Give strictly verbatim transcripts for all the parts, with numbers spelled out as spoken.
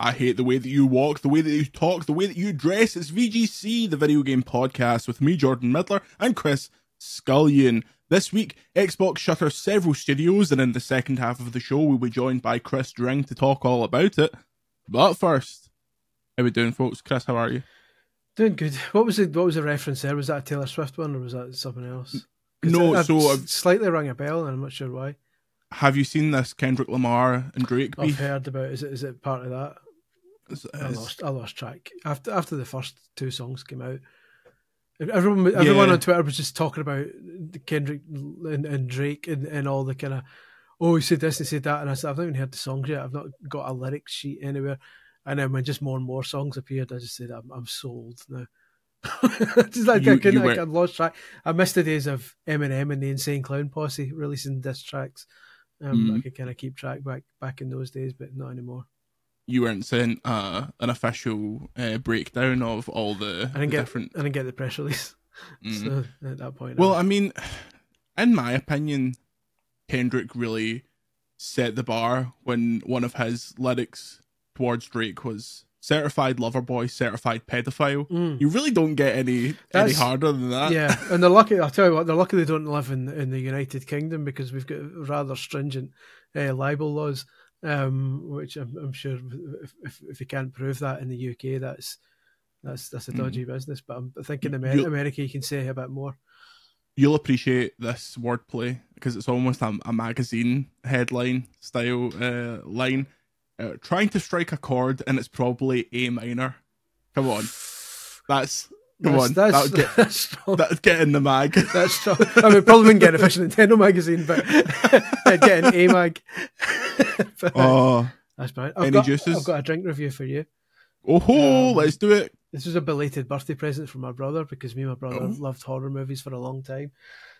I hate the way that you walk, the way that you talk, the way that you dress. It's V G C, the video game podcast, with me, Jordan Middler, and Chris Scullion. This week, Xbox shutters several studios, and in the second half of the show, we'll be joined by Chris Dring to talk all about it. But first, how we doing, folks? Chris, how are you? Doing good. What was the what was the reference there? Was that a Taylor Swift one, or was that something else? No, I, I so... I've slightly rang a bell, and I'm not sure why. Have you seen this Kendrick Lamar and Drake beef? I've heard about it. Is it, is it part of that? I lost, I lost track after after the first two songs came out. Everyone, everyone yeah. on Twitter was just talking about Kendrick and, and Drake and, and all the kind of, oh, he said this and said that, and I said I've not even heard the songs yet. I've not got a lyric sheet anywhere. And then when just more and more songs appeared, I just said I'm I'm sold now. Just like you, I couldn't, I, I lost track. I missed the days of Eminem and the Insane Clown Posse releasing diss tracks. Um, mm-hmm. I could kind of keep track back back in those days, but not anymore. You weren't sent uh, an official uh, breakdown of all the, I didn't the get, different... I didn't get the press release. Mm. So at that point... Well, I, I mean, in my opinion, Kendrick really set the bar when one of his lyrics towards Drake was certified lover boy, certified pedophile. Mm. You really don't get any, any harder than that. Yeah, and they're lucky, I'll tell you what, they're lucky they don't live in, in the United Kingdom, because we've got rather stringent uh, libel laws. Um, which I'm, I'm sure if, if if you can't prove that in the U K, that's that's that's a dodgy mm. business. But I'm thinking America, America, you can say a bit more. You'll appreciate this wordplay because it's almost a, a magazine headline style uh, line. Uh, trying to strike a chord, and it's probably A minor. Come on, that's come that's, on. That's, that'd get, that's that'd get in the mag. That's strong. I mean, probably wouldn't get an official Nintendo magazine, but I'd get an A mag. But, oh, that's bad. I've, any got, juices? I've got a drink review for you. Oh ho, um, let's do it. This was a belated birthday present from my brother, because me and my brother oh. loved horror movies for a long time.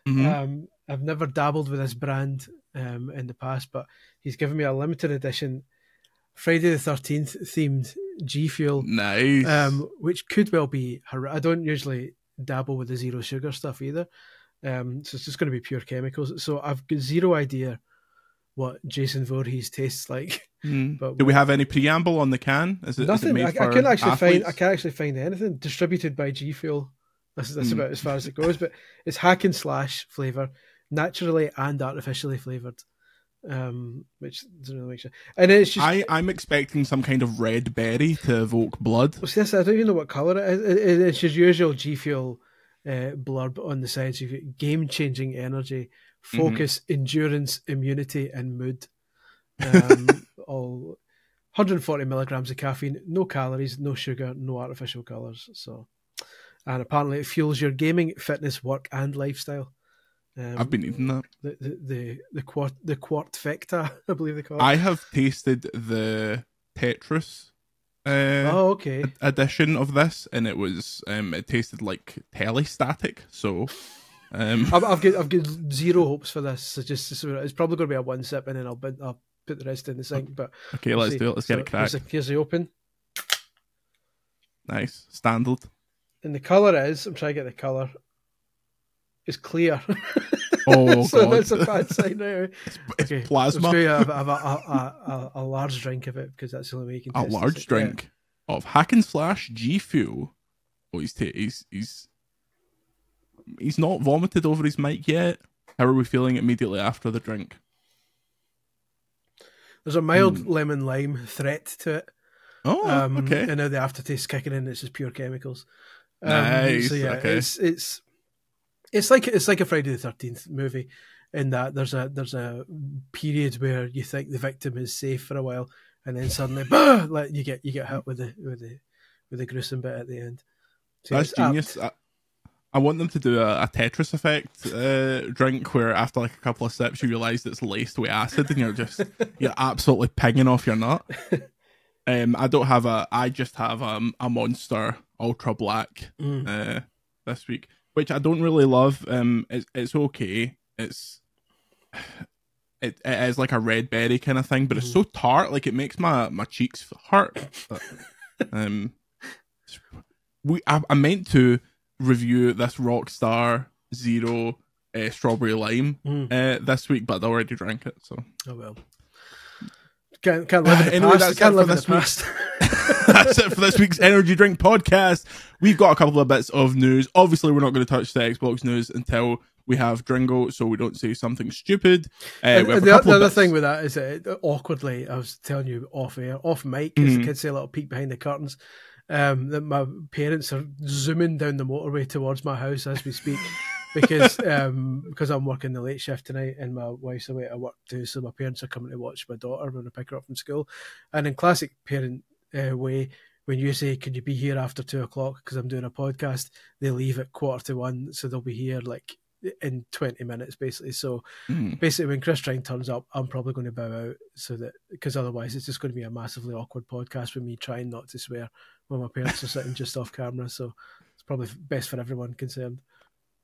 Mm-hmm. um, I've never dabbled with this brand um, in the past, but he's given me a limited edition Friday the thirteenth themed G Fuel. Nice. Um, which could well be her- I don't usually dabble with the zero sugar stuff either, um, so it's just going to be pure chemicals, so I've got zero idea what Jason Voorhees tastes like. Mm. But do we have any preamble on the can? Is it, nothing. Is it made I, for I couldn't actually athletes? find. I can't actually find anything. Distributed by G Fuel. That's that's mm. about as far as it goes. But it's hack and slash flavor, naturally and artificially flavored, um, which doesn't really make sense. And it's just I, I'm expecting some kind of red berry to evoke blood. Well, see, I don't even know what color it is. It, it, it's your usual G Fuel uh, blurb on the side. So you've got game changing energy, focus, mm-hmm. endurance, immunity, and mood. Um, all one hundred forty milligrams of caffeine, no calories, no sugar, no artificial colours. So, and apparently it fuels your gaming, fitness, work, and lifestyle. Um, I've been eating that. The the the, the quart the quartfecta, I believe they call it. I have tasted the Tetris uh, oh, okay. edition of this, and it was um, it tasted like telestatic. So. Um, I've, I've got I've got zero hopes for this. So just it's probably going to be a one sip, and then I'll, bin, I'll put the rest in the sink. But okay, let's see. do it. Let's so get it cracked. Here's the, here's the open. Nice standard. And the colour is I'm trying to get the colour. It's clear. Oh so god, that's a bad sign now. It's, it's okay, plasma. I'm going to have a, a, a, a, a large drink of it because that's the only way you can. A test large this. drink yeah. of hack and slash G Fuel. Oh, he's t- he's he's. He's not vomited over his mic yet. How are we feeling immediately after the drink? There's a mild mm. lemon lime threat to it. Oh, um, okay. And now the aftertaste's kicking in. It's just pure chemicals. Um, nice. So yeah, okay. it's it's it's like it's like a Friday the thirteenth movie, in that there's a there's a period where you think the victim is safe for a while, and then suddenly, bah, like you get you get hit with the with the with the gruesome bit at the end. So that's genius. I want them to do a, a Tetris effect uh, drink where after like a couple of sips you realise it's laced with acid and you're just you're absolutely pinging off your nut. Um, I don't have a. I just have a, a Monster Ultra Black mm. uh, this week, which I don't really love. Um, it's it's okay. It's it, it is like a red berry kind of thing, but mm. it's so tart. Like it makes my my cheeks hurt. But, um, we I, I meant to. review this Rockstar Zero uh, strawberry lime mm. uh, this week, but I already drank it, so oh well. Can't can't live in the anyway, past. Can't live in the past. that's it for this week's Energy Drink podcast. We've got a couple of bits of news. Obviously, we're not going to touch the Xbox news until we have Dringo, so we don't say something stupid. Uh, the the other bits. thing with that is that, awkwardly, I was telling you off air, off mic, as mm-hmm. the kids say, a little peek behind the curtains, um, that my parents are zooming down the motorway towards my house as we speak. Because um, because I'm working the late shift tonight and my wife's away at work too, so my parents are coming to watch my daughter when I pick her up from school. And in classic parent uh, way, when you say, can you be here after two o'clock because I'm doing a podcast, they leave at quarter to one, so they'll be here like in twenty minutes basically. So mm. basically when Chris Dring turns up, I'm probably going to bow out, so that, because otherwise it's just going to be a massively awkward podcast with me trying not to swear when my parents are sitting just off camera. So it's probably best for everyone concerned.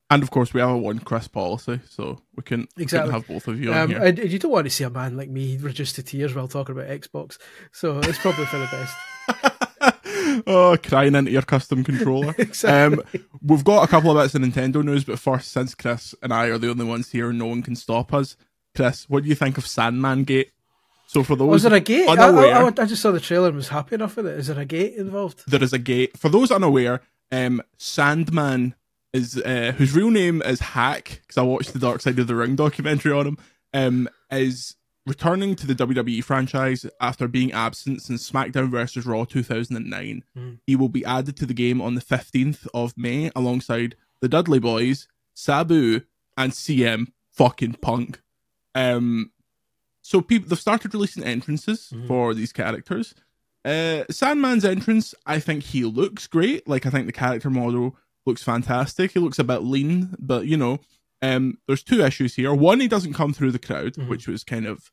And of course, we have a one Chris policy, so we can exactly have both of you on um, here. And you don't want to see a man like me reduced to tears while talking about Xbox, so it's probably for the best. Oh, crying into your custom controller. Exactly. Um, we've got a couple of bits of Nintendo news, but first, since Chris and I are the only ones here, no one can stop us. Chris, what do you think of Sandman Gate? So for those, was there a gate? Unaware, I, I, I just saw the trailer and was happy enough with it. Is there a gate involved? There is a gate. For those unaware, um, Sandman is uh, whose real name is Hack, because I watched the Dark Side of the Ring documentary on him, um, is returning to the W W E franchise after being absent since SmackDown vs Raw two thousand nine. Mm. He will be added to the game on the fifteenth of May alongside the Dudley Boys, Sabu, and C M fucking Punk. Um, so people they've started releasing entrances mm. for these characters. Uh, Sandman's entrance, I think he looks great. Like, I think the character model looks fantastic. He looks a bit lean, but you know, um, there's two issues here. One, he doesn't come through the crowd, mm-hmm. which was kind of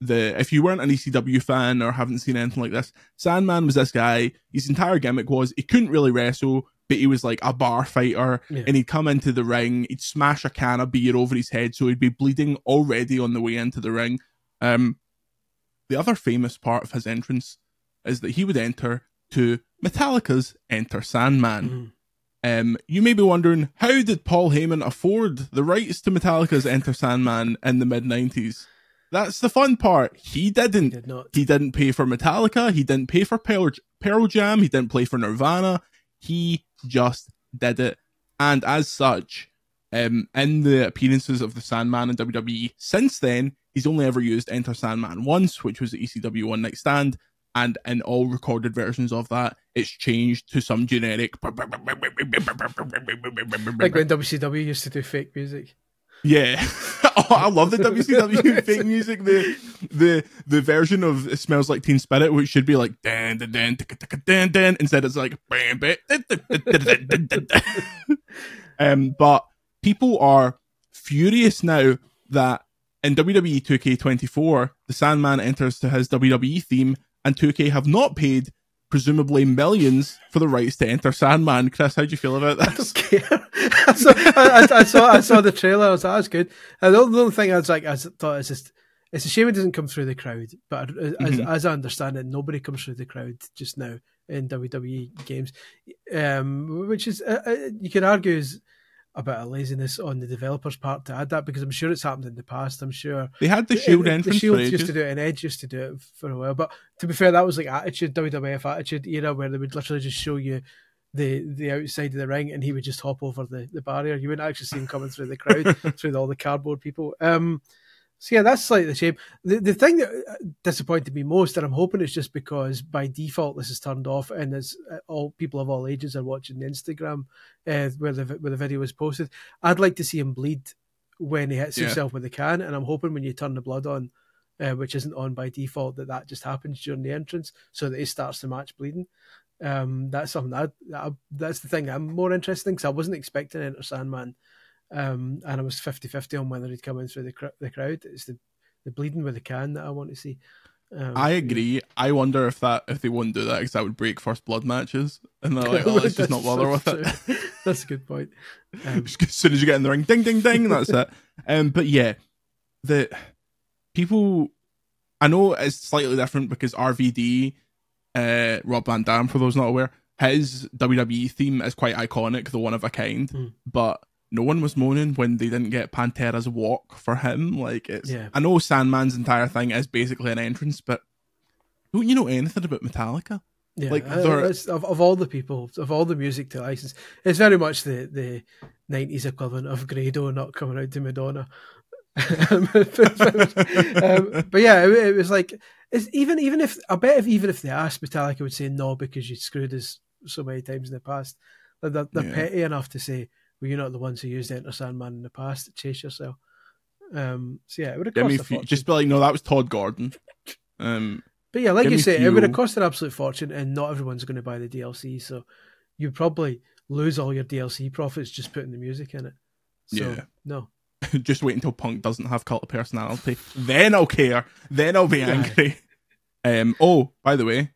the, if you weren't an E C W fan or haven't seen anything like this, Sandman was this guy, his entire gimmick was he couldn't really wrestle, but he was like a bar fighter, yeah. and he'd come into the ring, he'd smash a can of beer over his head, so he'd be bleeding already on the way into the ring. Um, the other famous part of his entrance is that he would enter to Metallica's Enter Sandman. Mm-hmm. Um, you may be wondering, how did Paul Heyman afford the rights to Metallica's Enter Sandman in the mid nineties? That's the fun part. He didn't. He, did not. He didn't pay for Metallica. He didn't pay for Pearl, Pearl Jam. He didn't play for Nirvana. He just did it. And as such, um, in the appearances of the Sandman in W W E since then, he's only ever used Enter Sandman once, which was the E C W One Night Stand. And in all recorded versions of that, it's changed to some generic, like when W C W used to do fake music. Yeah, oh, I love the W C W fake music. The the the version of "It Smells Like Teen Spirit," which should be like dan dan dan dan dan, instead it's like bam bam. Um, but people are furious now that in W W E two K twenty-four, the Sandman enters to his W W E theme, and two K have not paid, presumably, millions for the rights to Enter Sandman. Chris, how do you feel about that? I don't care. I, saw, I, I, saw, I saw the trailer. I was like, that's good. And the only thing I was like, I thought, it's just, it's a shame it doesn't come through the crowd. But mm-hmm. as, as I understand it, nobody comes through the crowd just now in W W E games, um, which is, uh, you can argue, is a bit of laziness on the developers' part to add that, because I'm sure it's happened in the past. I'm sure they had the Shield entrance. The Shield used to do it, and Edge used to do it for a while. But to be fair, that was like Attitude, W W F Attitude era, where they would literally just show you the the outside of the ring, and he would just hop over the the barrier. You wouldn't actually see him coming through the crowd, through all the cardboard people. Um, so yeah, that's slightly shame. The the thing that disappointed me most, and I'm hoping it's just because by default this is turned off, and as all people of all ages are watching the Instagram uh, where the where the video is posted, I'd like to see him bleed when he hits yeah. himself with the can, and I'm hoping when you turn the blood on, uh, which isn't on by default, that that just happens during the entrance, so that he starts the match bleeding. Um, that's something that, I, that I, that's the thing that I'm more interested in, because I wasn't expecting Enter Sandman. Um, and I was fifty fifty on whether he'd come in through the, cr the crowd. It's the, the bleeding with the can that I want to see. Um, I agree. I wonder if that if they wouldn't do that, because that would break first blood matches. And they're like, oh, let's just not bother with it. That's a good point. Um, as soon as you get in the ring, ding, ding, ding, that's it. Um, but yeah, the people, I know it's slightly different because R V D, uh, Rob Van Dam, for those not aware, his W W E theme is quite iconic, the one of a kind, mm. but no one was moaning when they didn't get Pantera's Walk for him. Like, it's, yeah. I know Sandman's entire thing is basically an entrance, but don't you know anything about Metallica? Yeah, like it's, of, of all the people, of all the music to license, it's very much the the nineties equivalent of Grado not coming out to Madonna. um, but yeah, it, it was like it's even even if I bet if even if they asked, Metallica would say no because you screwed us so many times in the past. Like they're, they're yeah. petty enough to say, "Well, you're not the ones who used Enter Sandman in the past. Chase yourself." Um, so yeah, it would have cost a fortune. Just be like, no, that was Todd Gordon. Um, but yeah, like you say, it would have cost an absolute fortune, and not everyone's going to buy the D L C. So you probably lose all your D L C profits just putting the music in it. So, yeah. No. Just wait until Punk doesn't have cult of personality. Then I'll care. Then I'll be angry. um. Oh, by the way,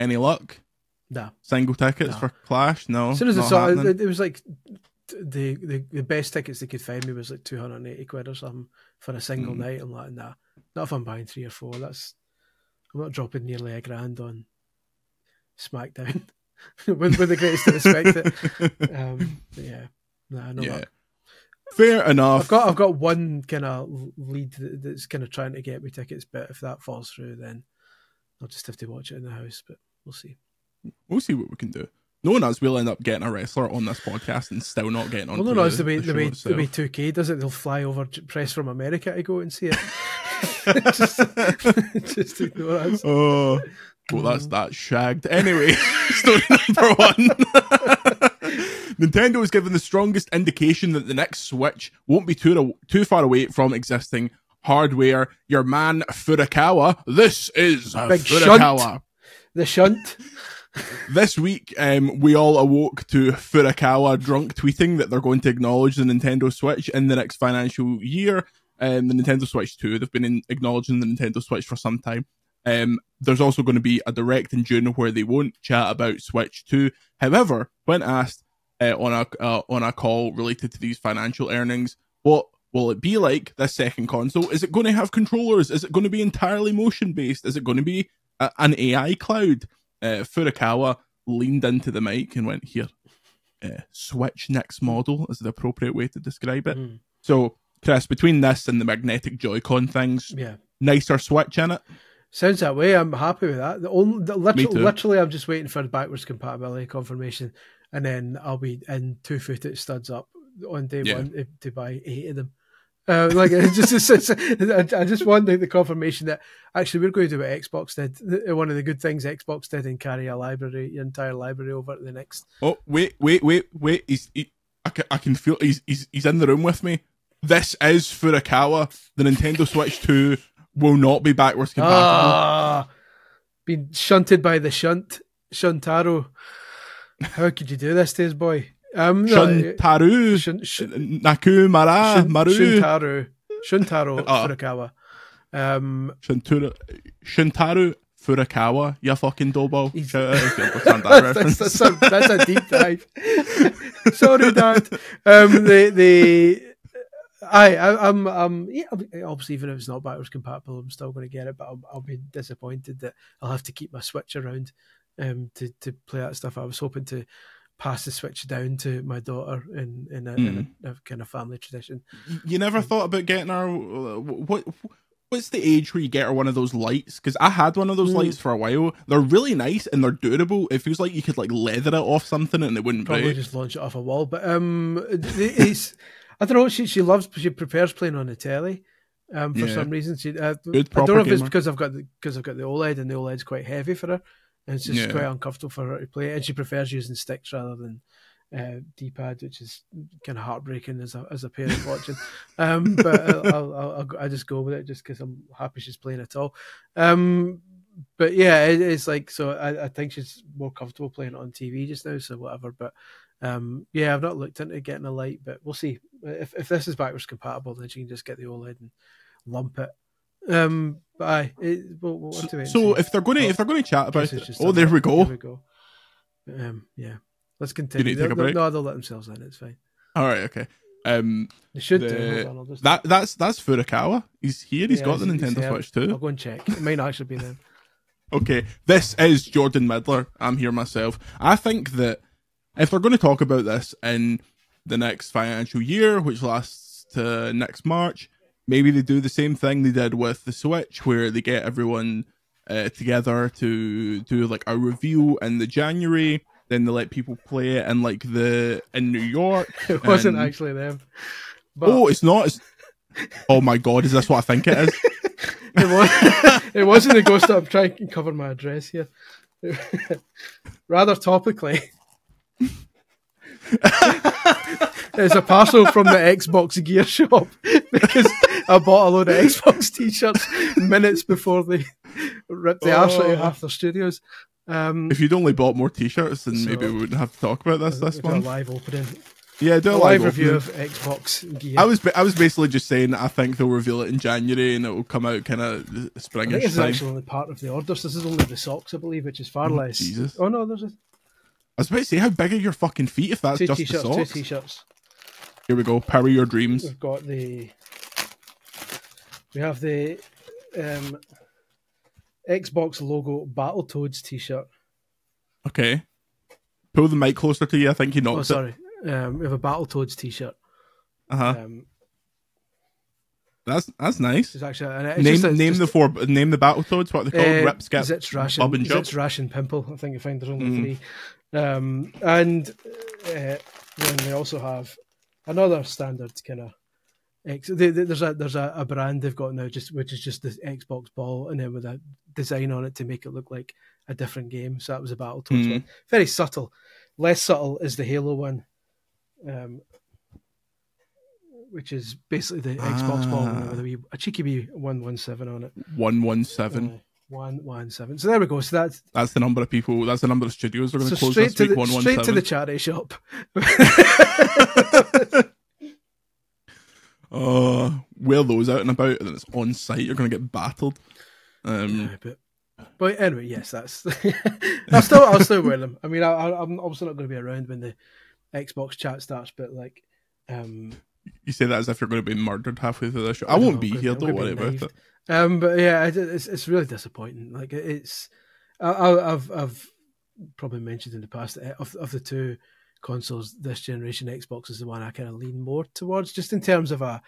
any luck? Nah. Single tickets nah. for Clash? No. As soon as I saw it, it, it was like the, the the best tickets they could find me was like two hundred and eighty quid or something for a single mm. night. I'm like, nah, not if I'm buying three or four. That's I'm not dropping nearly a grand on SmackDown with, with the greatest to respect it. Um, but yeah, nah, no yeah. luck. Fair enough. I've got I've got one kind of lead that's kind of trying to get me tickets, but if that falls through, then I'll just have to watch it in the house. But we'll see. We'll see what we can do. Knowing us, we'll end up getting a wrestler on this podcast and still not getting on. Well, no, no, it's the way the, the way itself. the way two K does it. They'll fly over press from America to go and see it. just, just ignore us. Oh, well, that's that shagged. Anyway, story number one. Nintendo has given the strongest indication that the next Switch won't be too too far away from existing hardware. Your man Furukawa. This is Big Furukawa. Shunt. The shunt. This week, um, we all awoke to Furukawa drunk tweeting that they're going to acknowledge the Nintendo Switch in the next financial year. Um, the Nintendo Switch Two. They've been in acknowledging the Nintendo Switch for some time. Um, there's also going to be a direct in June where they won't chat about Switch Two. However, when asked uh, on a uh, on a call related to these financial earnings, what will it be like? This second console, is it going to have controllers? Is it going to be entirely motion based? Is it going to be a, an A I cloud? Uh, Furukawa leaned into the mic and went, here, uh, Switch next model is the appropriate way to describe it. Mm. So, Chris, between this and the magnetic Joy-Con things, yeah. nicer Switch in it. Sounds that way. I'm happy with that. The only, the, literally, literally, I'm just waiting for backwards compatibility confirmation, and then I'll be in two-footed studs up on day yeah. one to buy eight of them. Uh, like it's just, it's, it's, it's, I just want the, the confirmation that actually we're going to do what Xbox did. One of the good things Xbox did and carry a library, your entire library over to the next. Oh wait, wait, wait, wait! He's, he, I can, I can feel he's, he's, he's in the room with me. This is Furukawa. The Nintendo Switch Two will not be backwards compatible. Ah, been shunted by the shunt, Shuntaro. How could you do this to his boy? Um, no, Shuntaro shun, shun, Nakumura shun, Maru Shuntaro Shuntaro uh, Furukawa um, Shuntaro Shuntaro Furukawa, you fucking doughball. that's, that's, a, that's a deep dive. Sorry, Dad. Um, the the I, I I'm I'm yeah, obviously even if it's not backwards compatible, I'm still going to get it, but I'll, I'll be disappointed that I'll have to keep my Switch around um to to play that stuff. I was hoping to pass the Switch down to my daughter in in a, mm. in a, a kind of family tradition. You never um, thought about getting her what what's the age where you get her one of those lights? Because I had one of those mm. lights for a while. They're really nice and they're durable. It feels like you could like leather it off something and it wouldn't probably break. Just launch it off a wall. But um, it's I don't know. She she loves. She prefers playing on the telly. Um, for yeah. some reason she. Uh, Good, I don't know gamer. if it's because I've got because I've got the OLED and the OLED's quite heavy for her. And it's just yeah. quite uncomfortable for her to play, and she prefers using sticks rather than uh, D-pad, which is kind of heartbreaking as a as a parent watching. Um, but I'll, I'll, I'll I just go with it just because I'm happy she's playing at all. Um, but yeah, it, it's like so. I, I think she's more comfortable playing it on T V just now, so whatever. But um, yeah, I've not looked into getting a light, but we'll see. If if this is backwards compatible, then she can just get the OLED and lump it. Um, but aye, it, we'll, we'll have to wait. So if they're going to oh, if they're going to chat about it, oh, there we go. There we go. Um, yeah, let's continue. They'll, they'll, no, they'll let themselves in. It's fine. All right, okay. Um, they should the, do. Hold on, I'll just that that's that's Furukawa. He's here. He's yeah, got the Nintendo Switch too. I'll go and check. It might actually be them. Okay, this is Jordan Middler. I'm here myself. I think that if they're going to talk about this in the next financial year, which lasts to next March. Maybe they do the same thing they did with the Switch, where they get everyone uh, together to do like a review in the January. Then they let people play it in like the in New York. It wasn't and... actually them. But... Oh, it's not. It's... Oh my God, is this what I think it is? It was. It wasn't the ghost that I'm trying to cover my address here. Rather topically, it's a parcel from the Xbox gear shop because I bought a load of Xbox t-shirts minutes before they ripped the oh. arse out of half their studios. Um, if you'd only bought more t-shirts, then so maybe we wouldn't have to talk about this. This one, a live opening. Yeah, do a, a live, live review of Xbox gear. I was I was basically just saying that I think they'll reveal it in January and it will come out kind of springish. I think it's actually only part of the orders. This is only the socks, I believe, which is far oh, less. Jesus. Oh no, there's a. I was about to say, how big are your fucking feet if that's two just the socks? Two t-shirts. Here we go. Power your dreams. We've got the. We have the, um, Xbox logo Battletoads t-shirt. Okay. Pull the mic closer to you. I think he knocked it. Oh, sorry. It. Um, we have a Battletoads t-shirt. Uh huh. Um, that's that's nice. It's actually, and it's name just a, name just, the four name the Battletoads. What are they called? Uh, Rip, Skip, Zitch, Rash, and Zitch, Rash, and Pimple. I think you find there's only mm. three. Um, and uh, then we also have another standard kind of. Ex- they, they, there's a there's a, a brand they've got now, just which is just the Xbox ball, and then with a design on it to make it look like a different game. So that was a Battletoads mm. one. Very subtle. Less subtle is the Halo one. Um, which is basically the ah. Xbox ball with a, wee, a cheeky wee one one seven on it. one one seven. Uh, one one seven. So there we go. So that's that's the number of people. That's the number of studios are going so to close this to week. The, one one seven. Straight to the charity shop. uh, wear those out and about, and then it's on site. You're going to get battled. Um, yeah, but... But anyway, yes, that's. I'll still, I'll still wear them. I mean, I, I'm obviously not going to be around when the Xbox chat starts, but like, um, you say that as if you're going to be murdered halfway through the show. I, I won't know, be here. Don't worry about it. Um, but yeah, it's it's really disappointing. Like it's, I, I've I've probably mentioned in the past that of of the two consoles this generation, Xbox is the one I kind of lean more towards, just in terms of a.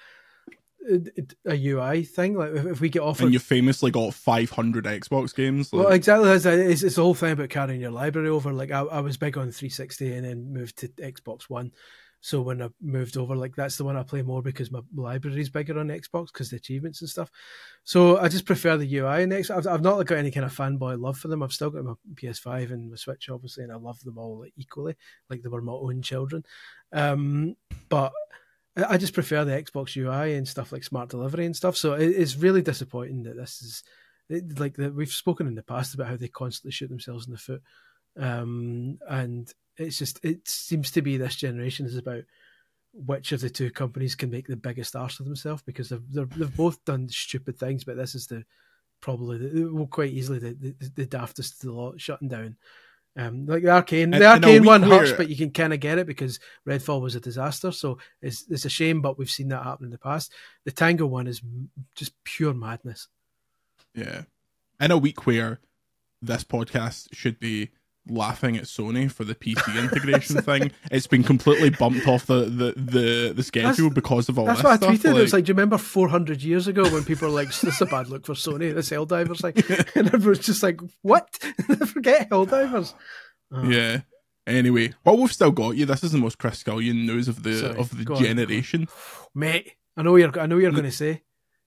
a U I thing, like if we get offered, and you famously got five hundred Xbox games. Like... Well, exactly, that's, it's, it's the whole thing about carrying your library over. Like I, I was big on three sixty and then moved to Xbox One, so when I moved over, like that's the one I play more because my library is bigger on Xbox because the achievements and stuff. So I just prefer the U I. And I've, I've not got any kind of fanboy love for them. I've still got my P S five and my Switch, obviously, and I love them all like, equally, like they were my own children. Um, but I just prefer the Xbox U I and stuff like smart delivery and stuff. So it's really disappointing that this is it, like the, we've spoken in the past about how they constantly shoot themselves in the foot. Um, and it's just, it seems to be this generation is about which of the two companies can make the biggest arse of themselves because they've, they've, they've both done stupid things, but this is the, probably the, well, quite easily the, the, the daftest of the lot, shutting down. Um, like the Arcane, the Arcane one hurts, but you can kind of get it because Redfall was a disaster, so it's it's a shame, but we've seen that happen in the past. The Tango one is just pure madness. Yeah, in a week where this podcast should be laughing at Sony for the P C integration thing, it's been completely bumped off the the the, the schedule that's, because of all that's this what stuff. I tweeted. Like, it's like, do you remember four hundred years ago when people were like, "This is a bad look for Sony." This Helldivers, like, and everyone's just like, "What? Forget Helldivers." Oh. Yeah. Anyway, well, we've still got you. This is the most Chris Scullion news of the Sorry, of the generation, on. Mate. I know you're. I know you're N- going to say.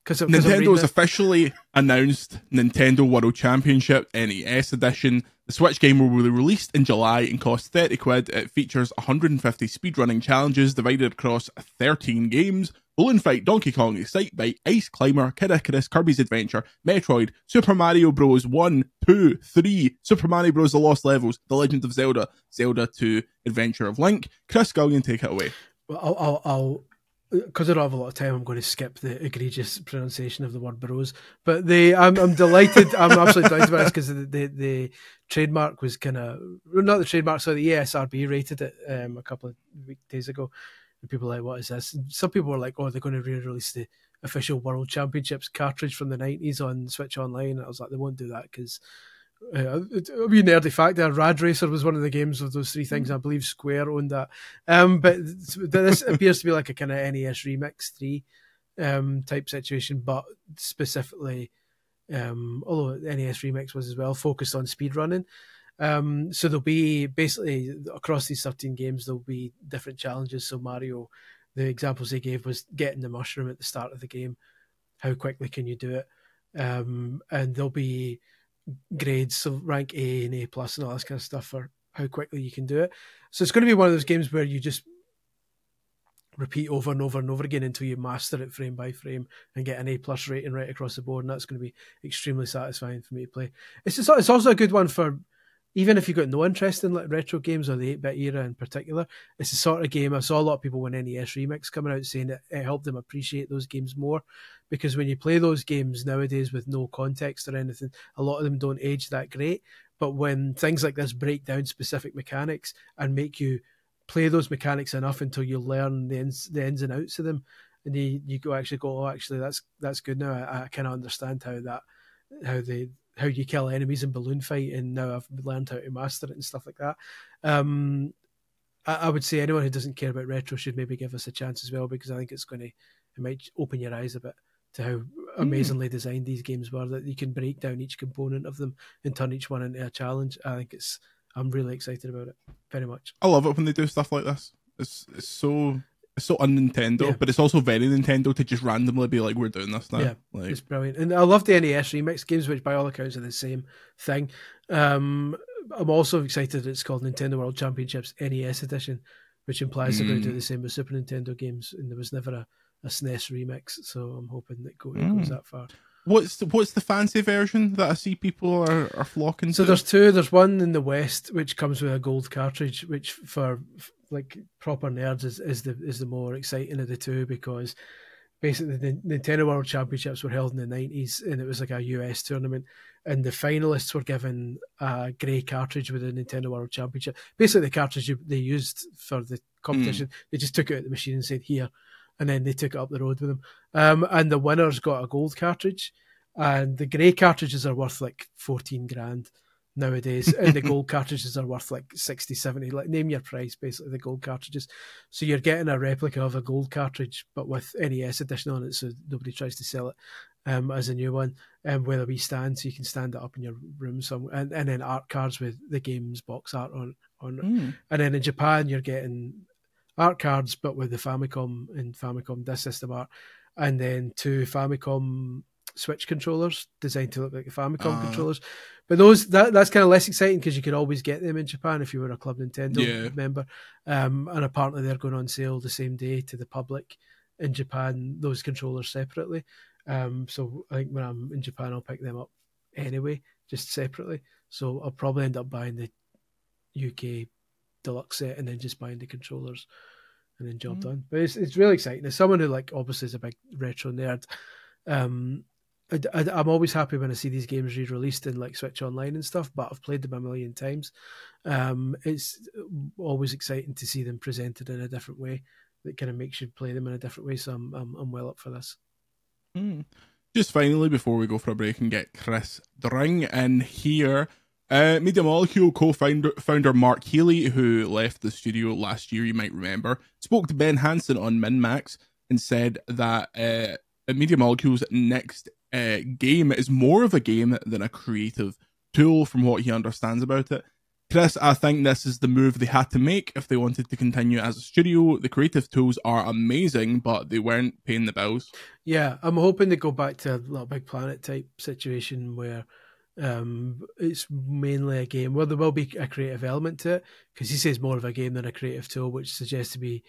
Cause, cause Nintendo has officially announced Nintendo World Championship N E S Edition. The Switch game will be released in July and costs thirty quid. It features one hundred fifty speedrunning challenges divided across thirteen games. Balloon Fight, Donkey Kong, Excite Bike, Ice Climber, Kid Icarus, Kirby's Adventure, Metroid, Super Mario Bros. one, two, three, Super Mario Bros. The Lost Levels, The Legend of Zelda, Zelda two, Adventure of Link. Chris Scullion, take it away. Well, I'll... I'll, I'll... Because I don't have a lot of time, I'm going to skip the egregious pronunciation of the word bros. But they, I'm, I'm delighted. I'm absolutely delighted about this because the, the the trademark was kind of not the trademark, so the E S R B rated it um, a couple of days ago, and people were like, "What is this?" And some people were like, "Oh, they're going to re-release the official World Championships cartridge from the nineties on Switch Online." And I was like, "They won't do that because." Uh, it'll be a nerdy fact there. Rad Racer was one of the games of those three things. I believe Square owned that. Um, but this appears to be like a kind of N E S Remix three um, type situation, but specifically um, although N E S Remix was as well, focused on speedrunning. Um, so there'll be basically across these thirteen games, there'll be different challenges. So Mario, the examples they gave was getting the mushroom at the start of the game. How quickly can you do it? Um, and there'll be grades, so rank A and A plus and all that kind of stuff for how quickly you can do it. So it's going to be one of those games where you just repeat over and over and over again until you master it frame by frame and get an A plus rating right across the board. And that's going to be extremely satisfying for me to play. It's just, it's also a good one for, even if you've got no interest in like retro games or the eight-bit era in particular, it's the sort of game I saw a lot of people when N E S Remix coming out saying it, it helped them appreciate those games more, because when you play those games nowadays with no context or anything, a lot of them don't age that great. But when things like this break down specific mechanics and make you play those mechanics enough until you learn the ins, the ins and outs of them, and you, you go actually go, oh, actually, that's that's good now. I, I kind of understand how that, how they... how you kill enemies in Balloon Fight, and now I've learned how to master it and stuff like that. Um, I, I would say anyone who doesn't care about retro should maybe give us a chance as well, because I think it's going to, it might open your eyes a bit to how amazingly mm. designed these games were, that you can break down each component of them and turn each one into a challenge. I think it's, I'm really excited about it, very much. I love it when they do stuff like this. It's, it's so... It's so un-Nintendo, yeah. But it's also very Nintendo to just randomly be like, we're doing this now. Yeah, like, it's brilliant. And I love the N E S Remix games, which by all accounts are the same thing. Um, I'm also excited that it's called Nintendo World Championships N E S Edition, which implies mm. they're going to do the same with Super Nintendo games, and there was never a, a S N E S Remix, so I'm hoping that go, mm. it goes that far. What's the, what's the fancy version that I see people are, are flocking so to? So there's two. There's one in the West, which comes with a gold cartridge, which for... like proper nerds is, is the is the more exciting of the two, because basically the Nintendo World Championships were held in the nineties, and it was like a U S tournament, and the finalists were given a grey cartridge with a Nintendo World Championship. Basically the cartridge they used for the competition, mm. they just took it out of the machine and said, here, and then they took it up the road with them. Um, and the winners got a gold cartridge, and the grey cartridges are worth like fourteen grand. Nowadays, and the gold cartridges are worth like sixty, seventy, like name your price, basically, the gold cartridges. So you're getting a replica of a gold cartridge, but with N E S edition on it, so nobody tries to sell it um, as a new one, and um, with a wee stand, so you can stand it up in your room somewhere, and, and then art cards with the game's box art on, on mm. it. And then in Japan, you're getting art cards, but with the Famicom and Famicom Disk System art, and then two Famicom Switch controllers designed to look like the Famicom uh, controllers, but those that that's kind of less exciting because you could always get them in Japan if you were a Club Nintendo yeah. member. Um, and apparently they're going on sale the same day to the public in Japan. Those controllers separately. Um, so I think when I'm in Japan, I'll pick them up anyway, just separately. So I'll probably end up buying the U K deluxe set and then just buying the controllers, and then job mm. done. But it's it's really exciting. As someone who like obviously is a big retro nerd, um. I, I, I'm always happy when I see these games re-released in like Switch Online and stuff, but I've played them a million times. Um, it's always exciting to see them presented in a different way that kind of makes you play them in a different way. So I'm I'm, I'm well up for this. Mm. Just finally, before we go for a break and get Chris Dring in here, uh, Media Molecule co-founder founder Mark Healy, who left the studio last year, you might remember, spoke to Ben Hansen on MinMax and said that uh, Media Molecule's next Uh, game is more of a game than a creative tool, from what he understands about it. Chris, I think this is the move they had to make if they wanted to continue as a studio. The creative tools are amazing, but they weren't paying the bills. Yeah, I'm hoping to go back to a Little Big Planet type situation where um, it's mainly a game. Well, there will be a creative element to it, because he says more of a game than a creative tool, which suggests to me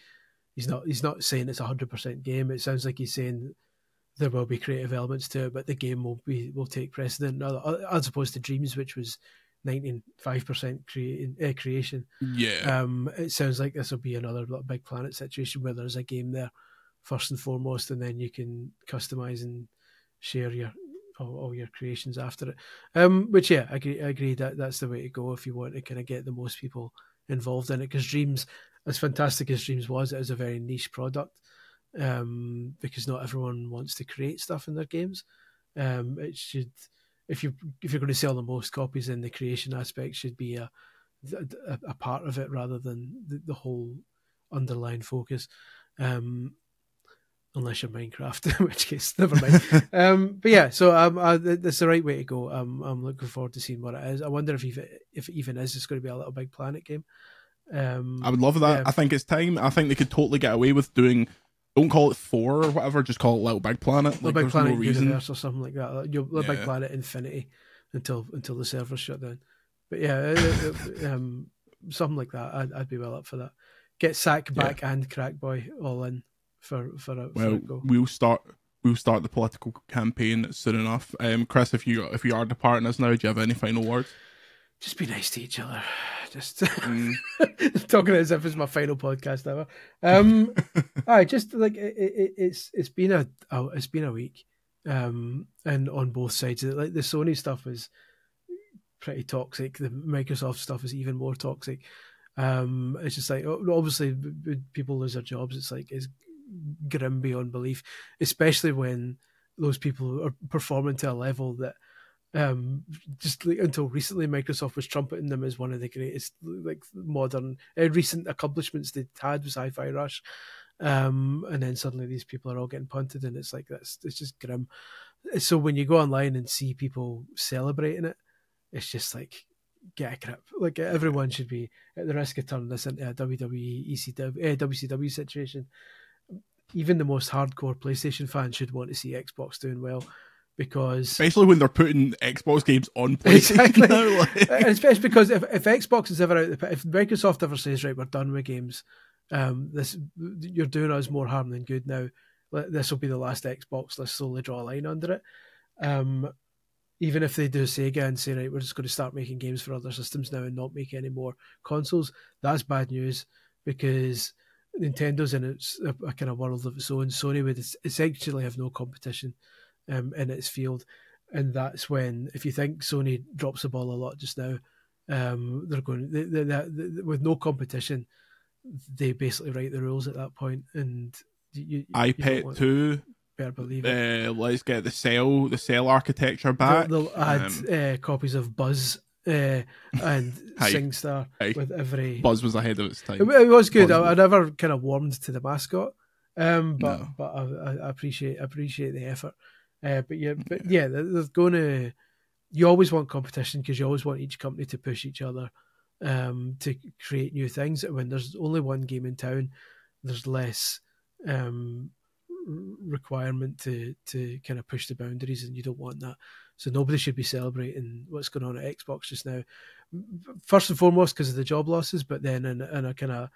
he's not, he's not saying it's a one hundred percent game. It sounds like he's saying there will be creative elements to it, but the game will be will take precedent, as opposed to Dreams, which was ninety-five percent creating, uh, creation. Yeah. Um, it sounds like this will be another Big Planet situation where there's a game there first and foremost, and then you can customize and share your all, all your creations after it. Um, which yeah, I agree. I agree that that's the way to go if you want to kind of get the most people involved in it. Because Dreams, as fantastic as Dreams was, it was a very niche product. Um, because not everyone wants to create stuff in their games. Um, it should, if you if you're going to sell the most copies, then the creation aspect should be a a, a part of it rather than the, the whole underlying focus. Um, Unless you're Minecraft, in which case, never mind. um, but yeah, so um, uh, that's the right way to go. Um, I'm looking forward to seeing what it is. I wonder if, even, if it even is, it's going to be a Little Big Planet game. Um, I would love that. Yeah. I think it's time. I think they could totally get away with doing, don't call it four or whatever, just call it Little Big Planet. Little like, Big Planet no Universe or something like that. Like, you know, Little yeah. Big Planet Infinity until until the servers shut down. But yeah, it, it, um, something like that. I'd, I'd be well up for that. Get Sack back yeah. and Crack Boy all in. For, for a, well, for a go. we'll start we'll start the political campaign soon enough. Um, Chris, if you if you are departing us now, do you have any final words? Just be nice to each other. Just mm. talking as if it's my final podcast ever. Um, all right, just like it, it, it's it's been a oh, it's been a week, um, and on both sides, like the Sony stuff is pretty toxic. The Microsoft stuff is even more toxic. Um, it's just like obviously people lose their jobs. It's like it's grim beyond belief, especially when those people are performing to a level that um just like, until recently Microsoft was trumpeting them as one of the greatest like modern uh, recent accomplishments they had was Hi-Fi Rush, um and then suddenly these people are all getting punted, and it's like that's it's just grim. So when you go online and see people celebrating it, it's just like, get a grip. Like, everyone should be at the risk of turning this into a W W E E C W, uh, W C W situation. Even the most hardcore PlayStation fans should want to see Xbox doing well, because especially when they're putting Xbox games on PlayStation. Exactly. Now, like... and especially because if, if Xbox is ever out, the, if Microsoft ever says, right, we're done with games, um, this you're doing us more harm than good now. This will be the last Xbox. Let's slowly draw a line under it. Um, even if they do Sega and say, right, we're just going to start making games for other systems now and not make any more consoles, that's bad news, because Nintendo's in its, a, a kind of world of its own. Sony would essentially have no competition um, in its field. And that's when, if you think Sony drops the ball a lot just now, um, they're going they, they, they, they, with no competition, they basically write the rules at that point. And you, iPad two, better believe it. Uh, let's get the cell, the cell architecture back. They'll, they'll add um, uh, copies of Buzz. Uh, and Hi. SingStar Hi. with every Buzz was ahead of its time. It, it was good. I, was... I never kind of warmed to the mascot, um, but no. but I, I appreciate appreciate the effort. Uh, but yeah, but yeah, yeah they're, they're going to. You always want competition, because you always want each company to push each other, um, to create new things. When there's only one game in town, there's less um requirement to to kind of push the boundaries, and you don't want that. So nobody should be celebrating what's going on at Xbox just now. First and foremost, because of the job losses, but then in, in a kind of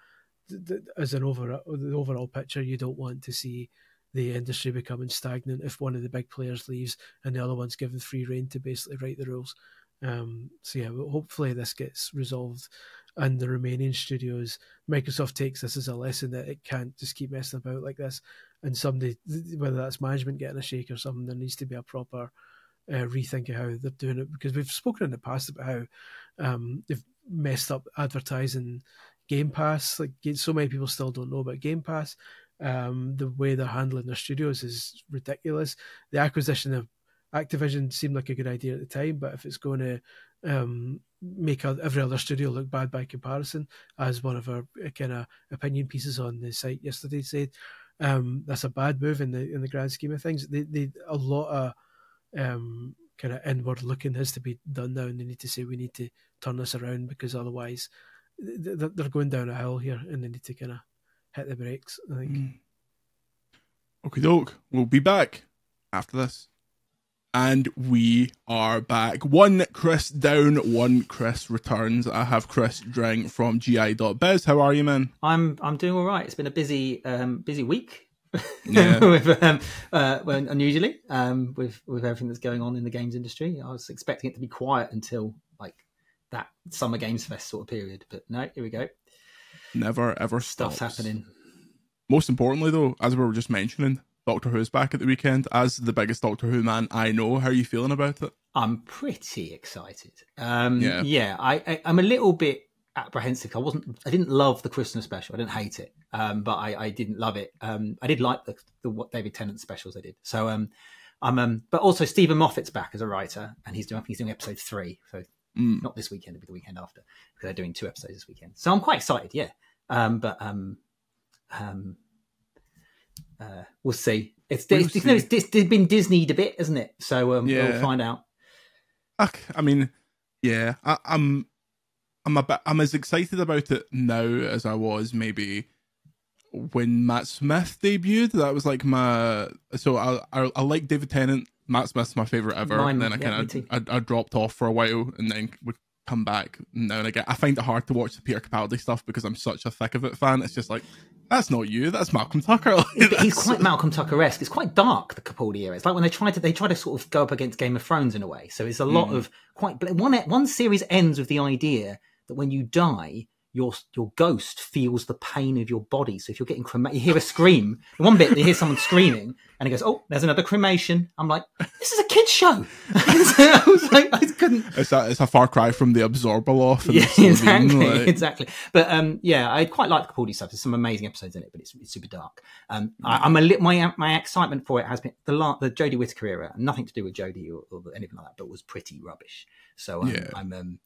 as an overall the overall picture, you don't want to see the industry becoming stagnant if one of the big players leaves and the other one's given free rein to basically write the rules. Um, so yeah, hopefully this gets resolved, and the remaining studios, Microsoft takes this as a lesson that it can't just keep messing about like this. And somebody, whether that's management getting a shake or something, there needs to be a proper Uh, rethink of how they're doing it, because we've spoken in the past about how um, they've messed up advertising Game Pass. Like, so many people still don't know about Game Pass. Um, the way they're handling their studios is ridiculous. The acquisition of Activision seemed like a good idea at the time, but if it's going to um, make every other studio look bad by comparison, as one of our kind of opinion pieces on the site yesterday said, um, that's a bad move in the in the grand scheme of things. They, they a lot of Um, kind of inward looking has to be done now, and they need to say, we need to turn this around, because otherwise th they're going down a hill here, and they need to kind of hit the brakes, I think. Mm. Okie doke, we'll be back after this. And we are back. One Chris down, one Chris returns. I have Chris Dring from G I dot biz. How are you, man? I'm I'm doing all right. It's been a busy um, busy week. Yeah. with, um, uh, well, unusually um, with with everything that's going on in the games industry, I was expecting it to be quiet until like that summer games fest sort of period, but no, here we go. Never ever stops. Stuff's happening. Most importantly, though, as we were just mentioning, Doctor Who's back at the weekend. As the biggest Doctor Who man I know, how are you feeling about it? I'm pretty excited. Um, yeah, yeah. I, I I'm a little bit apprehensive. I wasn't. I didn't love the Christmas special. I didn't hate it, um, but I, I didn't love it. Um, I did like the, the what David Tennant specials I did. So, um, I'm. Um, but also Stephen Moffat's back as a writer, and he's doing. He's doing episode three. So mm. not this weekend, it'll be the weekend after, because they're doing two episodes this weekend. So I'm quite excited. Yeah. Um, but um, um, uh, we'll see. It's it's, it's, it's, it's, it's been Disneyed a bit, isn't it? So um, yeah. we'll find out. I, I mean, yeah, I, I'm I'm about, I'm as excited about it now as I was maybe when Matt Smith debuted. That was like my so I I, I like David Tennant. Matt Smith's my favorite ever. Mine, and then I kind yeah, of I, I dropped off for a while, and then would come back now and again. I find it hard to watch the Peter Capaldi stuff because I'm such a thick of it fan. It's just like, that's not you. That's Malcolm Tucker. Like, he's, that's... he's quite Malcolm Tucker-esque. It's quite dark, the Capaldi era. It's like when they try to they try to sort of go up against Game of Thrones in a way. So it's a lot mm. of quite one one series ends with the idea that when you die, your your ghost feels the pain of your body. So if you're getting cremated, you hear a scream. In one bit, you hear someone screaming, and it goes, "Oh, there's another cremation." I'm like, "This is a kid's show." I was like, I couldn't. It's a, it's a far cry from the Absorbaloff. And yeah, the exactly, like... exactly. But um, yeah, I quite like the Capaldi stuff. There's some amazing episodes in it, but it's, it's super dark. Um, I, I'm a li my my excitement for it has been the la the Jodie Whittaker era. Nothing to do with Jodie or, or anything like that, but was pretty rubbish. So um, yeah. I'm um.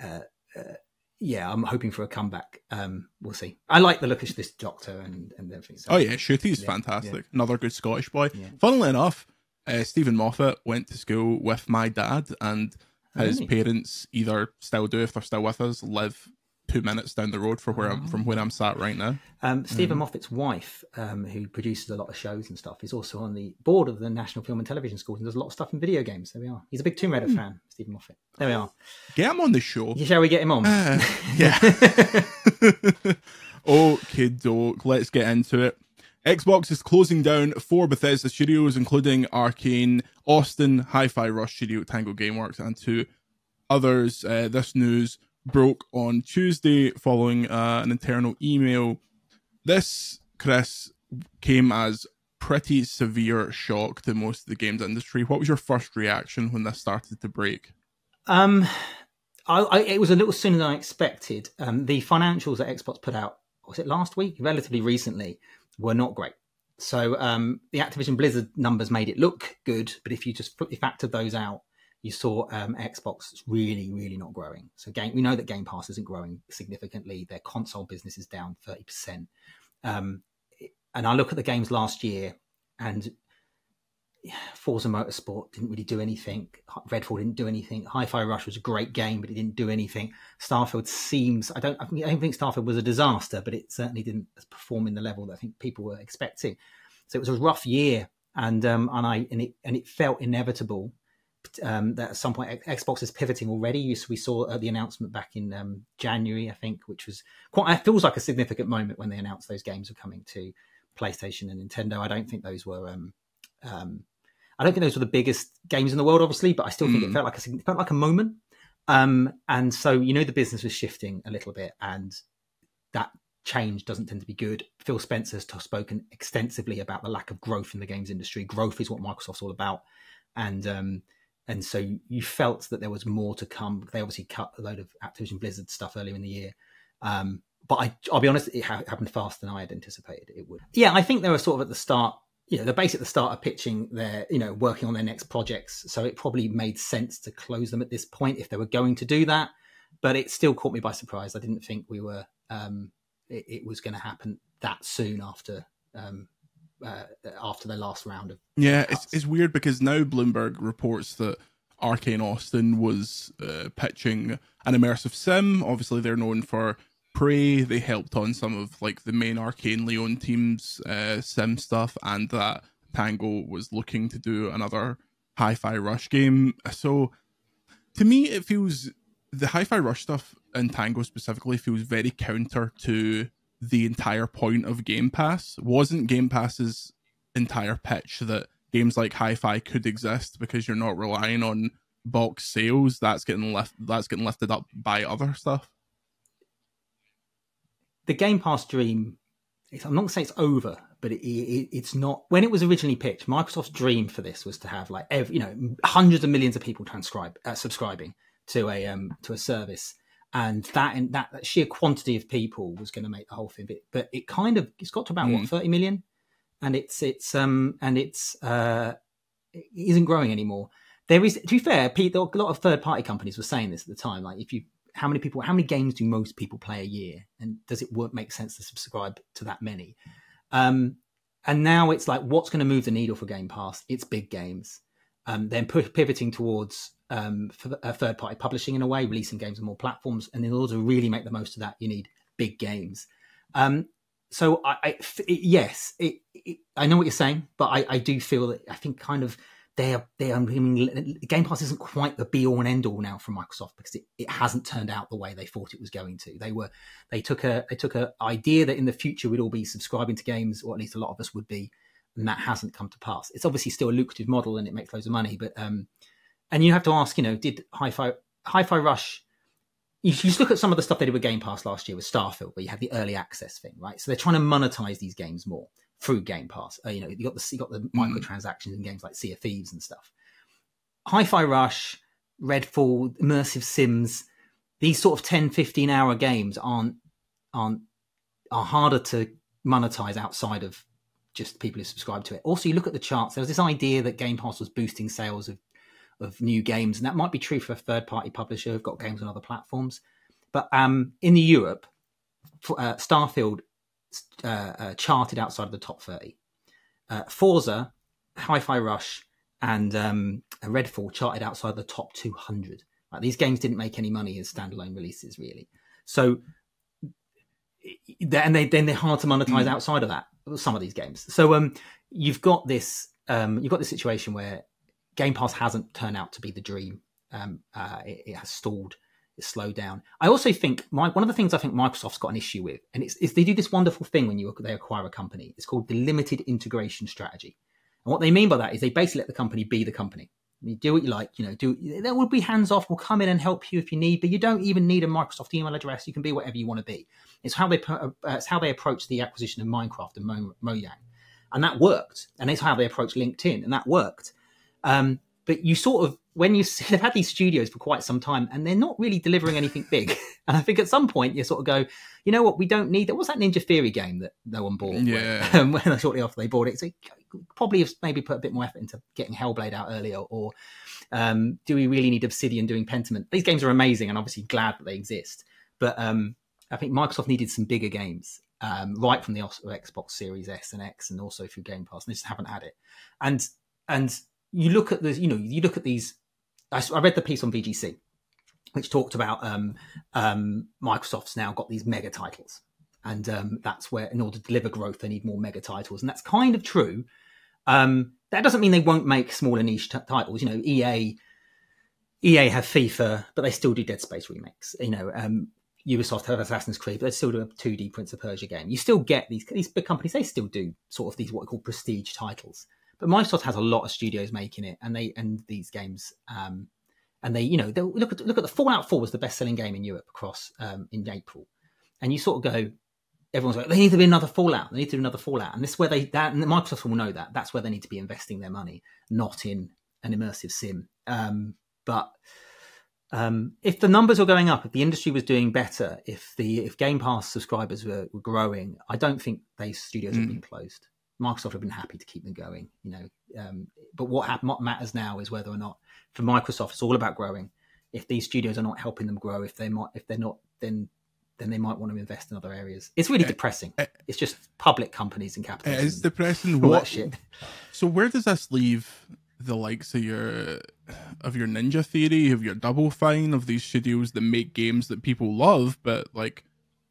Uh, uh, Yeah, I'm hoping for a comeback. Um, we'll see. I like the look of this Doctor and, and everything. So, oh, yeah, Shooty's yeah, fantastic. Yeah. Another good Scottish boy. Yeah. Funnily enough, uh, Stephen Moffat went to school with my dad, and his really? parents either still do, if they're still with us, live two minutes down the road from where, oh. I'm, from where I'm sat right now. Um, Stephen mm. Moffat's wife, um, who produces a lot of shows and stuff, is also on the board of the National Film and Television Schools and does a lot of stuff in video games. There we are. He's a big Tomb Raider mm. fan. Stephen Moffat. There we are. Get him on the show. Shall we get him on? Uh, yeah. Okay, doke. Let's get into it. Xbox is closing down four Bethesda studios, including Arkane, Austin, Hi-Fi Rush Studio, Tango Gameworks, and two others. Uh, this news broke on Tuesday following uh, an internal email. This, Chris, came as pretty severe shock to most of the games industry. What was your first reaction when this started to break? Um, I, I, it was a little sooner than I expected. Um, the financials that Xbox put out, was it last week? Relatively recently, were not great. So um, the Activision Blizzard numbers made it look good, but if you just if factored those out, you saw um, Xbox really, really not growing. So game, we know that Game Pass isn't growing significantly. Their console business is down thirty percent. Um, and I look at the games last year, and Forza Motorsport didn't really do anything. Redfall didn't do anything. Hi-Fi Rush was a great game, but it didn't do anything. Starfield seems... I don't, I don't think Starfield was a disaster, but it certainly didn't perform in the level that I think people were expecting. So it was a rough year, and, um, and, I, and, it, and it felt inevitable Um, that at some point Xbox is pivoting already. We saw uh, the announcement back in um, January, I think, which was quite, it feels like a significant moment when they announced those games were coming to PlayStation and Nintendo. I don't think those were, um, um, I don't think those were the biggest games in the world, obviously, but I still think mm. it felt like a it felt like a moment. Um, and so you know the business was shifting a little bit, and that change doesn't tend to be good. Phil Spencer's spoken extensively about the lack of growth in the games industry. Growth is what Microsoft's all about, and um, And so you felt that there was more to come. They obviously cut a load of Activision Blizzard stuff earlier in the year. Um, but I, I'll be honest, it ha happened faster than I had anticipated it would. Yeah, I think they were sort of at the start, you know, they're basically at the start of pitching their, you know, working on their next projects. So it probably made sense to close them at this point if they were going to do that. But it still caught me by surprise. I didn't think we were, um, it, it was going to happen that soon after um Uh, after the last round of yeah cuts. It's, it's weird because now Bloomberg reports that Arkane Austin was uh, pitching an immersive sim. Obviously they're known for Prey. They helped on some of like the main Arkane Leon team's uh, sim stuff, and that Tango was looking to do another Hi-Fi Rush game. So to me it feels, the Hi-Fi Rush stuff and Tango specifically feels very counter to the entire point of Game Pass. Wasn't Game Pass's entire pitch that games like Hi-Fi could exist because you're not relying on box sales? That's getting lift, that's getting lifted up by other stuff. The Game Pass dream, I'm not going to say it's over, but it, it, it's not. When it was originally pitched, Microsoft's dream for this was to have like every, you know, hundreds of millions of people transcribe, uh, subscribing to a um, to a service. And that, and that that sheer quantity of people was going to make the whole thing. But, but it kind of, it's got to about mm. what, thirty million, and it's it's um and it's uh it isn't growing anymore. There is, to be fair, Pete, a lot of third party companies were saying this at the time. Like, if you, how many people, how many games do most people play a year, and does it work make sense to subscribe to that many? Um, And now it's like, what's going to move the needle for Game Pass? It's big games. Um, then pivoting towards um, third-party publishing in a way, releasing games on more platforms. And in order to really make the most of that, you need big games. Um, so, I, I it, yes, it, it, I know what you're saying, but I, I do feel that I think kind of they are, they are, I mean, Game Pass isn't quite the be-all and end-all now from Microsoft, because it, it hasn't turned out the way they thought it was going to. They were they took a they took an idea that in the future we'd all be subscribing to games, or at least a lot of us would be. And that hasn't come to pass. It's obviously still a lucrative model and it makes loads of money, but um, and you have to ask, you know, did Hi-Fi Hi-Fi Rush? You just look at some of the stuff they did with Game Pass last year with Starfield, where you had the early access thing, right? So they're trying to monetize these games more through Game Pass. Uh, you know, you got the you got the mm. microtransactions in games like Sea of Thieves and stuff. Hi-Fi Rush, Redfall, Immersive Sims, these sort of ten, fifteen hour games aren't aren't are harder to monetize outside of just people who subscribe to it. Also, you look at the charts, there was this idea that Game Pass was boosting sales of, of new games. And that might be true for a third-party publisher who've got games on other platforms. But um, in the Europe, uh, Starfield uh, uh, charted outside of the top thirty. Uh, Forza, Hi-Fi Rush, and um, Redfall charted outside the top two hundred. Like, these games didn't make any money as standalone releases, really. So, and they, then they're hard to monetize mm. outside of that. Some of these games. So um, you've got this, um, you've got this situation where Game Pass hasn't turned out to be the dream. Um, uh, it, it has stalled, it's slowed down. I also think my, one of the things I think Microsoft's got an issue with, and it's is they do this wonderful thing when you they acquire a company. It's called the limited integration strategy. And what they mean by that is they basically let the company be the company. You do what you like, you know. Do there will be hands off. We'll come in and help you if you need, but you don't even need a Microsoft email address. You can be whatever you want to be. It's how they uh, it's how they approach the acquisition of Minecraft and Mo Mojang, and that worked. And it's how they approach LinkedIn, and that worked. Um, but you sort of when you they've had these studios for quite some time, and they're not really delivering anything big. And I think at some point you sort of go, you know what, we don't need that. What's that Ninja Theory game that no one bought? Yeah. When, when shortly after they bought it, so probably have maybe put a bit more effort into getting Hellblade out earlier. Or um, do we really need Obsidian doing Pentiment? These games are amazing, and obviously glad that they exist. But um, I think Microsoft needed some bigger games um, right from the Xbox Series S and X, and also through Game Pass, and they just haven't had it. And and you look at the, you know, you look at these. I, I read the piece on V G C, which talked about um, um, Microsoft's now got these mega titles, and um, that's where in order to deliver growth they need more mega titles, and that's kind of true. Um, that doesn't mean they won't make smaller niche t titles. You know, E A, E A have FIFA, but they still do Dead Space remakes. You know, um, Ubisoft have Assassin's Creed, but they still do a two D Prince of Persia game. You still get these, these big companies, they still do sort of these what are called prestige titles. But Microsoft has a lot of studios making it, and they, and these games, um, and they, you know, look at, look at the Fallout four was the best selling game in Europe across, um, in April. And you sort of go, everyone's like, they need to be another Fallout. They need to be another Fallout. And this is where they, that, and Microsoft will know that. That's where they need to be investing their money, not in an immersive sim. Um, but um, if the numbers were going up, if the industry was doing better, if the if Game Pass subscribers were, were growing, I don't think those studios mm. have been closed. Microsoft have been happy to keep them going, you know. Um, but what, ha what matters now is whether or not, for Microsoft, it's all about growing. If these studios are not helping them grow, if they might, if they're not, then then they might want to invest in other areas. It's really uh, depressing. Uh, it's just public companies and capitalism. It's depressing. What, that shit. So where does this leave the likes of your, of your Ninja Theory, of your Double Fine, of these studios that make games that people love, but like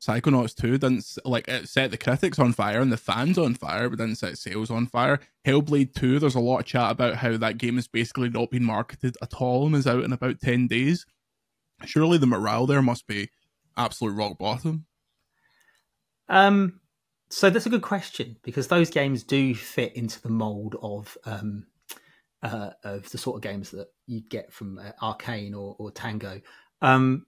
Psychonauts two didn't, like, it set the critics on fire and the fans on fire, but didn't set sales on fire. Hellblade two, there's a lot of chat about how that game is basically not been marketed at all and is out in about ten days. Surely the morale there must be absolute rock bottom. Um, so that's a good question, because those games do fit into the mold of um, uh, of the sort of games that you'd get from uh, Arcane or, or Tango. Um,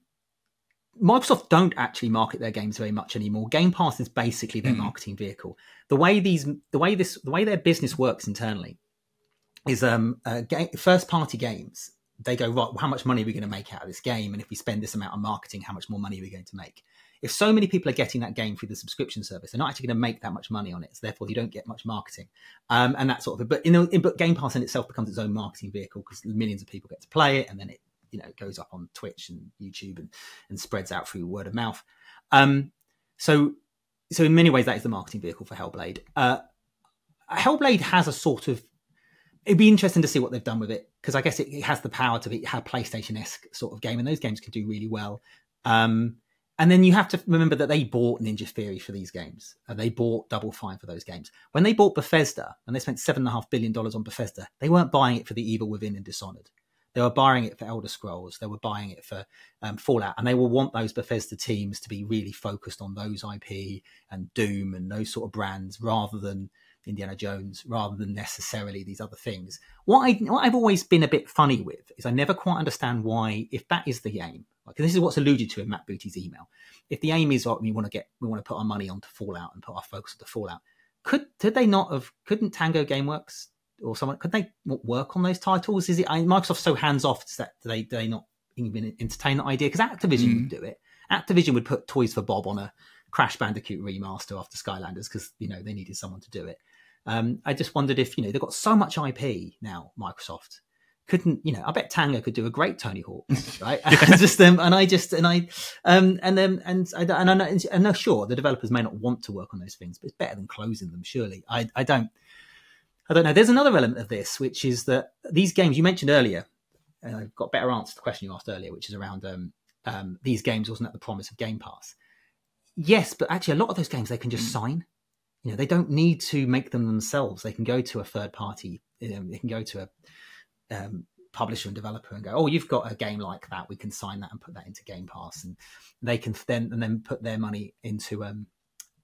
Microsoft don't actually market their games very much anymore. Game Pass is basically their mm. marketing vehicle. The way these, the way this, the way their business works internally is um, uh, game, first party games. They go, right, well, how much money are we going to make out of this game? And if we spend this amount on marketing, how much more money are we going to make? If so many people are getting that game through the subscription service, they're not actually going to make that much money on it. So therefore, you don't get much marketing. Um, and that sort of, but, in, in, but Game Pass in itself becomes its own marketing vehicle, because millions of people get to play it. And then it, you know, it goes up on Twitch and YouTube and, and spreads out through word of mouth. Um, so, so in many ways, that is the marketing vehicle for Hellblade. Uh, Hellblade has a sort of, it'd be interesting to see what they've done with it, because I guess it, it has the power to be a PlayStation-esque sort of game, and those games can do really well. Um, and then you have to remember that they bought Ninja Theory for these games. And they bought Double Fine for those games. When they bought Bethesda, and they spent seven point five billion dollars on Bethesda, they weren't buying it for The Evil Within and Dishonored. They were buying it for Elder Scrolls. They were buying it for um, Fallout. And they will want those Bethesda teams to be really focused on those I P and Doom and those sort of brands, rather than Indiana Jones, rather than necessarily these other things. What, I, what I've always been a bit funny with is I never quite understand why, if that is the aim, because this is what's alluded to in Matt Booty's email. If the aim is, oh, we want to get, we want to put our money onto Fallout and put our focus onto Fallout, could could they not have? Couldn't Tango Gameworks or someone, could they work on those titles? Is it Microsoft so hands off that they do they not even entertain that idea? Because Activision mm. would do it. Activision would put Toys for Bob on a Crash Bandicoot remaster after Skylanders because, you know, they needed someone to do it. Um, I just wondered if, you know, they've got so much I P now, Microsoft. Couldn't, you know, I bet Tango could do a great Tony Hawk, right? And just um, and I just and I um and then and I and I know, and no, sure, the developers may not want to work on those things, but it's better than closing them, surely. I I don't. I don't know. There's another element of this, which is that these games you mentioned earlier, and I've got a better answer to the question you asked earlier, which is around um, um, these games wasn't at the promise of Game Pass. Yes, but actually a lot of those games, they can just sign. You know, they don't need to make them themselves. They can go to a third party. Um, they can go to a um, publisher and developer and go, oh, you've got a game like that. We can sign that and put that into Game Pass. And they can then and then put their money into... Um,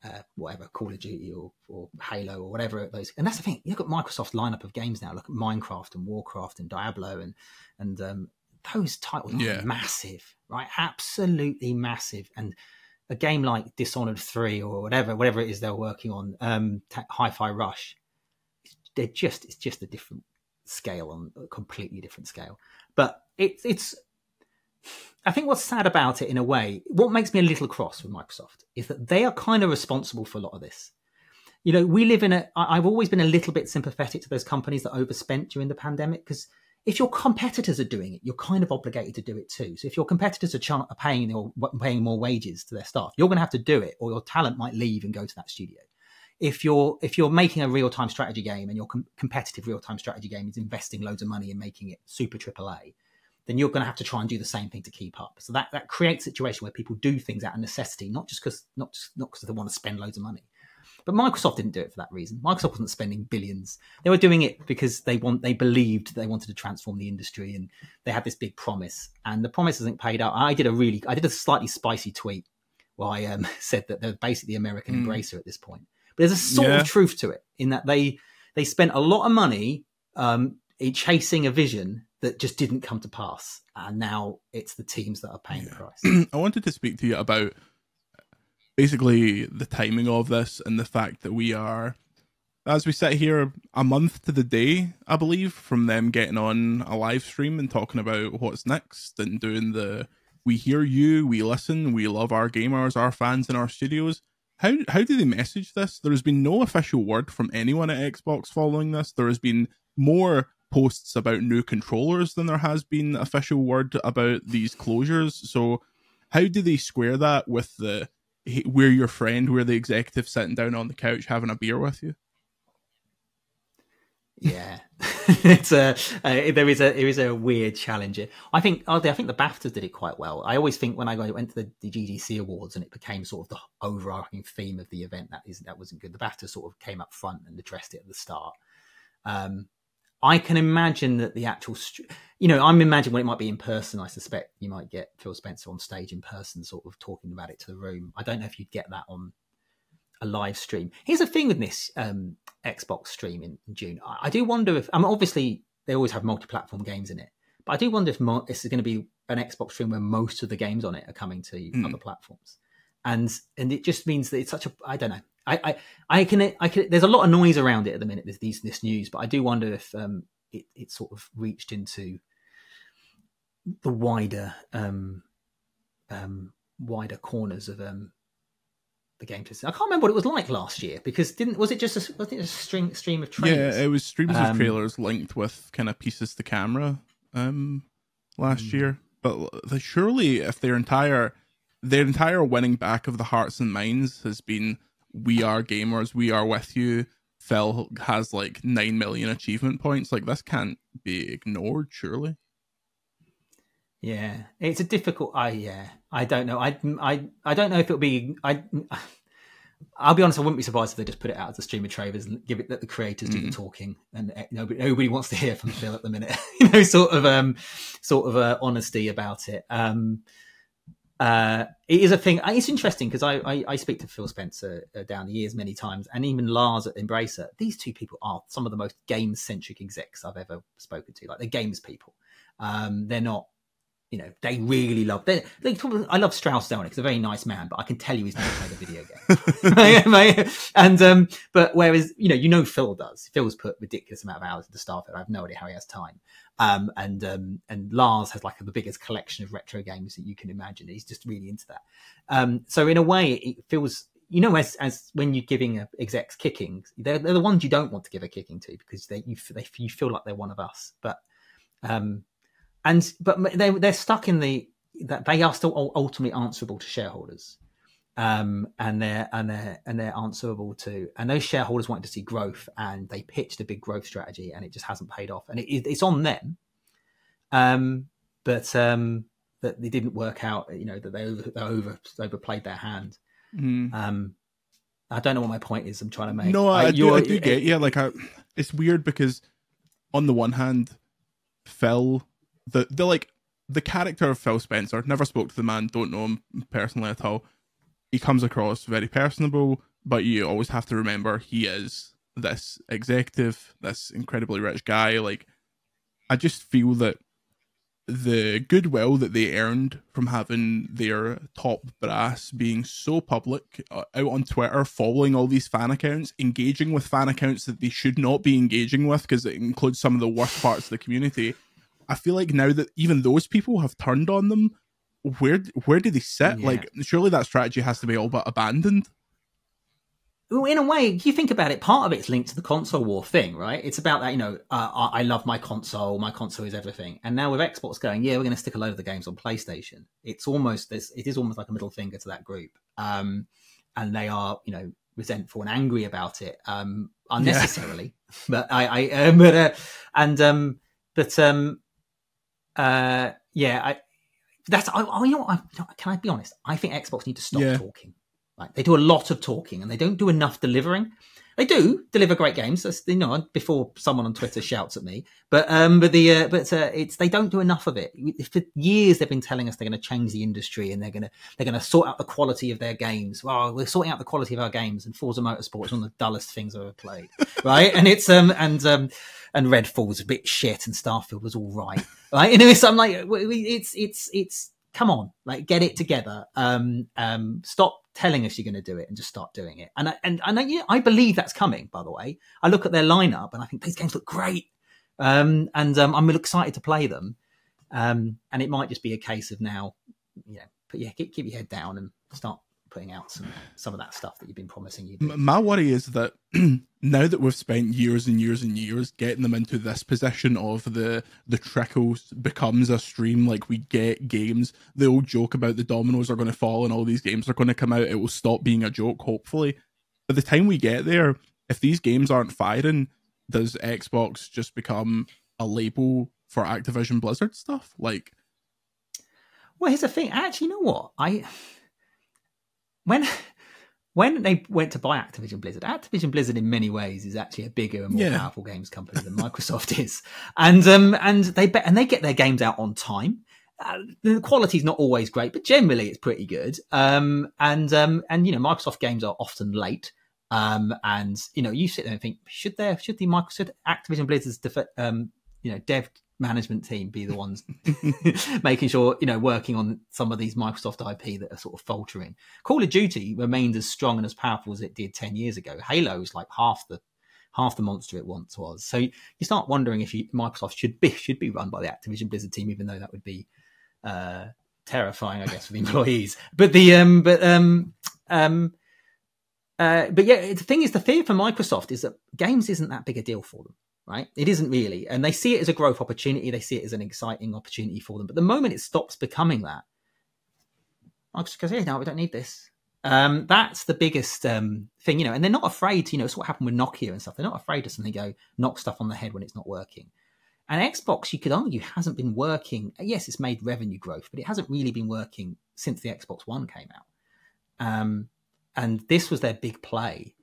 Uh, whatever, Call of Duty or, or Halo or whatever those, and that's the thing. Look at Microsoft's lineup of games now. Look at Minecraft and Warcraft and Diablo and and um, those titles yeah. are massive, right? Absolutely massive. And a game like Dishonored three or whatever, whatever it is they're working on, um, Hi-Fi Rush, they're just it's just a different scale, on a completely different scale. But it's it's. I think what's sad about it, in a way, what makes me a little cross with Microsoft is that they are kind of responsible for a lot of this. You know, we live in a, I've always been a little bit sympathetic to those companies that overspent during the pandemic, because if your competitors are doing it, you're kind of obligated to do it too. So if your competitors are paying or paying more wages to their staff, you're going to have to do it, or your talent might leave and go to that studio. If you're if you're making a real-time strategy game and your com competitive real-time strategy game is investing loads of money and making it super triple A, then you're going to have to try and do the same thing to keep up. So that, that creates a situation where people do things out of necessity, not just because not just, not because they want to spend loads of money. But Microsoft didn't do it for that reason. Microsoft wasn't spending billions. They were doing it because they want they believed they wanted to transform the industry, and they had this big promise. And the promise hasn't paid out. I did a really I did a slightly spicy tweet where I um, said that they're basically American mm. embracer at this point. But there's a sort yeah. of truth to it, in that they they spent a lot of money um, chasing a vision that just didn't come to pass, and now it's the teams that are paying yeah. the price. I wanted to speak to you about basically the timing of this, and the fact that we are, as we sit here, a month to the day, I believe, from them getting on a live stream and talking about what's next and doing the we hear you, we listen, we love our gamers, our fans in our studios. How, how do they message this? There has been no official word from anyone at Xbox following this. There has been more posts about new controllers than there has been official word about these closures. So how do they square that with the we're your friend, we're the executive sitting down on the couch having a beer with you? Yeah, it's a uh, there is a there is a weird challenge. I think I think the BAFTAs did it quite well. I always think when I went to the, the G D C awards and it became sort of the overarching theme of the event, that isn't that wasn't good. The BAFTAs sort of came up front and addressed it at the start. Um, I can imagine that the actual, you know, I'm imagining what it might be in person. I suspect you might get Phil Spencer on stage in person, sort of talking about it to the room. I don't know if you'd get that on a live stream. Here's the thing with this um, Xbox stream in, in June. I, I do wonder if, I mean, obviously they always have multi-platform games in it, but I do wonder if mo this is going to be an Xbox stream where most of the games on it are coming to mm. other platforms. And and it just means that it's such a, I don't know. I, I, I can, I can, there's a lot of noise around it at the minute, this, these, this news, but I do wonder if um, it, it sort of reached into the wider, um, um, wider corners of um, the game. I can't remember what it was like last year, because didn't, was it just a, was it a stream, stream of trailers? Yeah, it was streams um, of trailers linked with kind of pieces to camera um, last mm. year. But the, surely if their entire, their entire winning back of the hearts and minds has been, we are gamers, we are with you, Phil has like nine million achievement points. Like, this can't be ignored, surely. Yeah, it's a difficult. I uh, yeah, I don't know. I I I don't know if it'll be. I I'll be honest. I wouldn't be surprised if they just put it out as a stream of trailers and give it let the creators mm. do the talking. And nobody nobody wants to hear from Phil at the minute. You know, sort of um sort of uh, honesty about it. Um. Uh, it is a thing. It's interesting because I, I, I speak to Phil Spencer uh, down the years many times, and even Lars at Embracer. These two people are some of the most game-centric execs I've ever spoken to. Like, they're games people. Um, they're not, you know, they really love. They, they probably, I love Strauss Zelnick. He's a very nice man, but I can tell you he's never played a video game. And um, but whereas you know, you know, Phil does. Phil's put ridiculous amount of hours into Starfield. I have no idea how he has time. Um, and um, and Lars has like the biggest collection of retro games that you can imagine. He's just really into that. Um, so in a way, it feels, you know, as as when you're giving a, execs kickings, they're, they're the ones you don't want to give a kicking to because they you they you feel like they're one of us. But um. And but they they're stuck in the that they are still ultimately answerable to shareholders, um, and they're and they're and they're answerable to and those shareholders wanted to see growth, and they pitched a big growth strategy and it just hasn't paid off, and it, it's on them, um, but um, that they didn't work out, you know, that they over, they over overplayed their hand. Mm. Um, I don't know what my point is. I'm trying to make. No, I, I, do, I do get it, yeah. Like I, it's weird because on the one hand, Phil. The, the like the character of Phil Spencer, never spoke to the man, don't know him personally at all. He comes across very personable, but you always have to remember he is this executive, this incredibly rich guy. Like, I just feel that the goodwill that they earned from having their top brass being so public, uh, out on Twitter, following all these fan accounts, engaging with fan accounts that they should not be engaging with because it includes some of the worst parts of the community. I feel like now that even those people have turned on them, where where do they sit? Yeah. Like, surely that strategy has to be all but abandoned. Well, in a way, you think about it, part of it's linked to the console war thing, right? It's about that, you know, uh, I love my console, my console is everything. And now with Xbox going, yeah, we're going to stick a load of the games on PlayStation. It's almost this, it is almost like a middle finger to that group. Um, and they are, you know, resentful and angry about it, um, unnecessarily. Yeah. But I, I um, but, uh, and, um, but, um, uh yeah i that's i, I you know I, can I be honest, I think Xbox need to stop yeah. talking. Like, they do a lot of talking and they don't do enough delivering. They do deliver great games, that's, you know, before someone on Twitter shouts at me, but um but the uh, but uh, it's they don't do enough of it. For years they've been telling us they're going to change the industry and they're going to they're going to sort out the quality of their games. Well, we're sorting out the quality of our games, and Forza Motorsport is one of the dullest things I've ever played, right? And it's um and um and Redfall was a bit shit and Starfield was all right, right? And it's, I'm like, it's it's it's come on, like, get it together. Um, um, stop telling us you're going to do it and just start doing it. And I, and, and I, yeah, I believe that's coming, by the way. I look at their lineup and I think these games look great. Um, and um, I'm excited to play them. Um, and it might just be a case of now, you know, but yeah, keep, keep your head down and start putting out some, some of that stuff that you've been promising you. My worry is that now that we've spent years and years and years getting them into this position of the the trickle becomes a stream, like we get games, the old joke about the dominoes are going to fall and all these games are going to come out, it will stop being a joke, hopefully. By the time we get there, if these games aren't firing, does Xbox just become a label for Activision Blizzard stuff? Like, well, here's the thing. Actually, you know what? I... When when they went to buy Activision Blizzard, Activision Blizzard in many ways is actually a bigger and more yeah. powerful games company than Microsoft is, and um and they bet and they get their games out on time. Uh, the quality's not always great, but generally it's pretty good. Um and um and you know, Microsoft games are often late. Um and you know, you sit there and think, should there should the Microsoft Activision Blizzard's um you know dev management team be the ones making sure, you know, working on some of these Microsoft I P that are sort of faltering. Call of Duty remains as strong and as powerful as it did ten years ago. Halo's like half the half the monster it once was. So you start wondering if you, Microsoft should be should be run by the Activision Blizzard team, even though that would be uh, terrifying, I guess, for the employees. But the um, but um, um, uh, but yeah, the thing is, the fear for Microsoft is that games isn't that big a deal for them. Right? It isn't really. And they see it as a growth opportunity. They see it as an exciting opportunity for them. But the moment it stops becoming that, Microsoft goes, yeah, no, we don't need this. Um, that's the biggest um, thing, you know, and they're not afraid, you know, it's what happened with Nokia and stuff. They're not afraid to suddenly go knock stuff on the head when it's not working. And Xbox, you could argue, hasn't been working. Yes, it's made revenue growth, but it hasn't really been working since the Xbox One came out. Um, and this was their big play,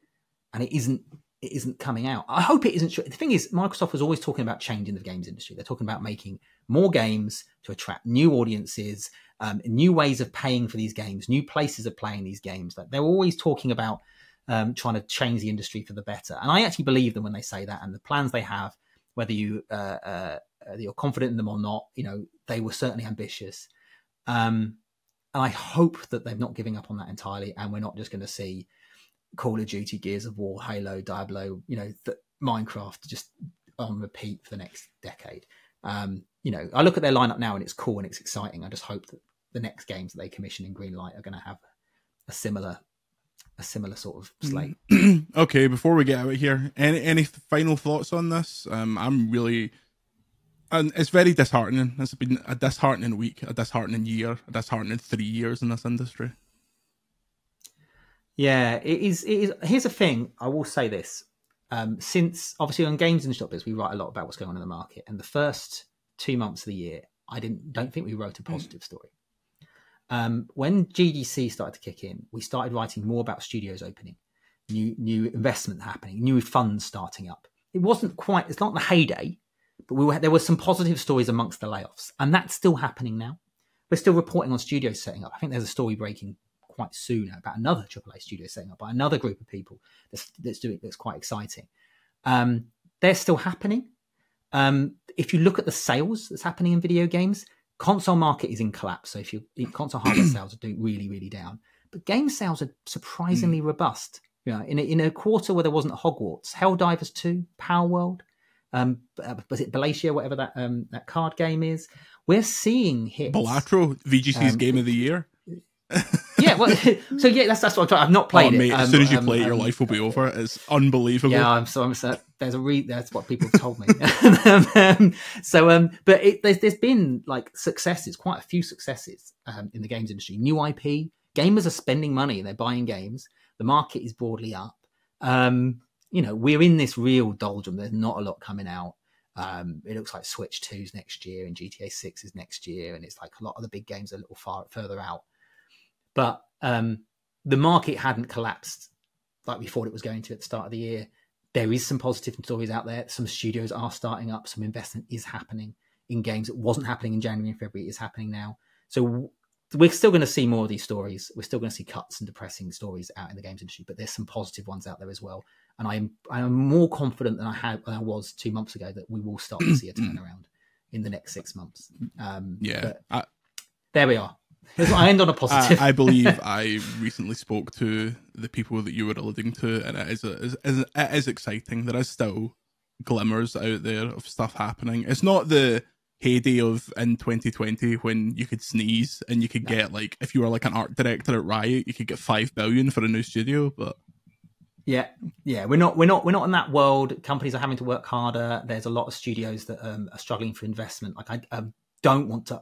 and it isn't it isn't coming out. I hope it isn't. The thing is, Microsoft was always talking about changing the games industry. They're talking about making more games to attract new audiences, um, new ways of paying for these games, new places of playing these games. Like, they're always talking about um, trying to change the industry for the better. And I actually believe them when they say that, and the plans they have, whether you, uh, uh, you're confident in them or not, you know, they were certainly ambitious. Um, and I hope that they're not giving up on that entirely, and we're not just going to see Call of Duty, Gears of War, Halo, Diablo, you know, th Minecraft just on repeat for the next decade. Um, you know, I look at their lineup now and it's cool and it's exciting. I just hope that the next games that they commission in Greenlight are going to have a similar, a similar sort of slate. Okay, before we get out of here, any any final thoughts on this? Um, I'm really, and it's very disheartening. It's been a disheartening week, a disheartening year, a disheartening three years in this industry. Yeah, it is. It is. Here's the thing. I will say this. Um, since, obviously, on Games and Shop Biz, we write a lot about what's going on in the market. And the first two months of the year, I didn't don't think we wrote a positive story. Um, when G D C started to kick in, we started writing more about studios opening, new new investment happening, new funds starting up. It wasn't quite, it's not the heyday, but we were, there were some positive stories amongst the layoffs. And that's still happening now. We're still reporting on studios setting up. I think there's a story breaking quite soon about another triple A studio setting up by another group of people that's, that's doing that's quite exciting. Um, they're still happening. Um, if you look at the sales that's happening in video games, console market is in collapse. So if you console hardware sales are doing really, really down, but game sales are surprisingly mm. robust. You know, in a, in a quarter where there wasn't Hogwarts, Helldivers two, Power World, um, was it Ballatio, whatever that um, that card game is, we're seeing hits. Balatro, V G C's um, game of the year. Yeah, well, so yeah, that's that's what I'm trying. I've not played oh, mate, it. Um, as soon as you um, play it, your um, life will be over. It's unbelievable. Yeah, I'm so I'm so, there's a re that's what people have told me. um, so, um, but it, there's there's been like successes, quite a few successes um, in the games industry. New I P, gamers are spending money and they're buying games. The market is broadly up. Um, you know, we're in this real doldrum. There's not a lot coming out. Um, it looks like Switch Two's next year and G T A six is next year, and it's like a lot of the big games are a little far further out. But um, the market hadn't collapsed like we thought it was going to at the start of the year. There is some positive stories out there. Some studios are starting up. Some investment is happening in games that wasn't happening in January and February. It is happening now. So we're still going to see more of these stories. We're still going to see cuts and depressing stories out in the games industry, but there's some positive ones out there as well. And I'm, I'm more confident than I, had, than I was two months ago that we will start to see a turnaround in the next six months. Um, yeah. I... There we are. I end on a positive. I, I believe I recently spoke to the people that you were alluding to, and it is, a, is, is, it is exciting. There is still glimmers out there of stuff happening. It's not the heyday of in twenty twenty when you could sneeze and you could no. get, like, if you were like an art director at Riot, you could get five billion dollars for a new studio. But yeah, yeah, we're not, we're not, we're not in that world. Companies are having to work harder. There's a lot of studios that um, are struggling for investment. Like I, I don't want to,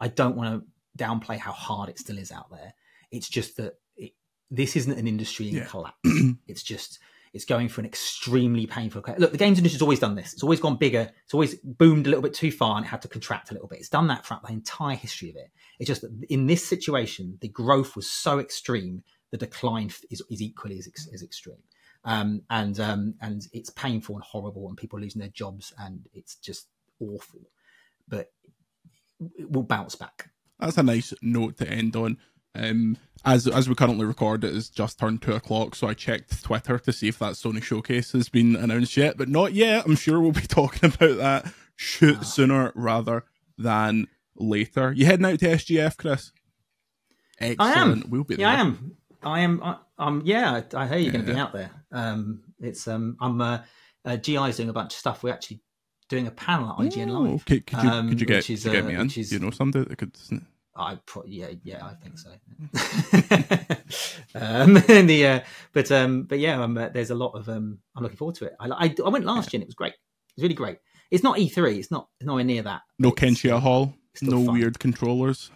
I don't want to. downplay how hard it still is out there. It's just that it, this isn't an industry in yeah. collapse. It's just it's going for an extremely painful look. The games industry's always done this. It's always gone bigger. It's always boomed a little bit too far and had to contract a little bit. It's done that throughout the entire history of it. It's just that in this situation, the growth was so extreme, the decline is, is equally as, ex, as extreme. Um, and um, and it's painful and horrible, and people are losing their jobs, and it's just awful. But it will bounce back. That's a nice note to end on. Um, as as we currently record, it has just turned two o'clock, so I checked Twitter to see if that Sony showcase has been announced yet, but not yet. I'm sure we'll be talking about that shoot, oh. sooner rather than later. You heading out to S G F, Chris? Excellent. I am. We'll be yeah, there. I am. I am. I, um. Yeah. I hear you're yeah. going to be out there. Um. It's um. I'm. Uh, uh. G I's doing a bunch of stuff. We actually. Doing a panel at I G N Live. Oh, could, could, you, um, could you get, is, could you get uh, me in? Is, you know somebody that could... I pro yeah, yeah, I think so. um, and the, uh, but, um, but yeah, um, uh, there's a lot of... Um, I'm looking forward to it. I, I, I went last yeah. year and it was great. It was really great. It's not E three. It's not nowhere near that. No Kenshia Hall. No fun. Weird controllers.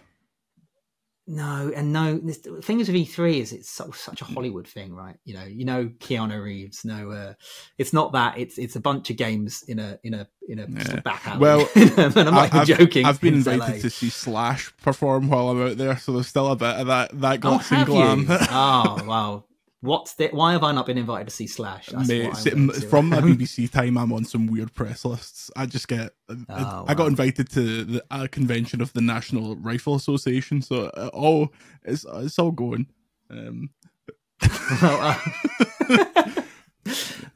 No, and no. The thing is with E three is it's so, such a Hollywood thing, right? You know, you know Keanu Reeves. No, uh, it's not that. It's it's a bunch of games in a in a in a yeah. sort of back alley. Well, and I'm not I've, even joking. I've been invited L A to see Slash perform while I'm out there, so there's still a bit of that that gloss oh, and glam. Oh wow. What's the, why have I not been invited to see Slash? That's Mate, see, from my B B C time, I'm on some weird press lists. I just get... Oh, I, wow. I got invited to the, a convention of the National Rifle Association, so uh, oh, it's, it's all going. Um. Well, uh...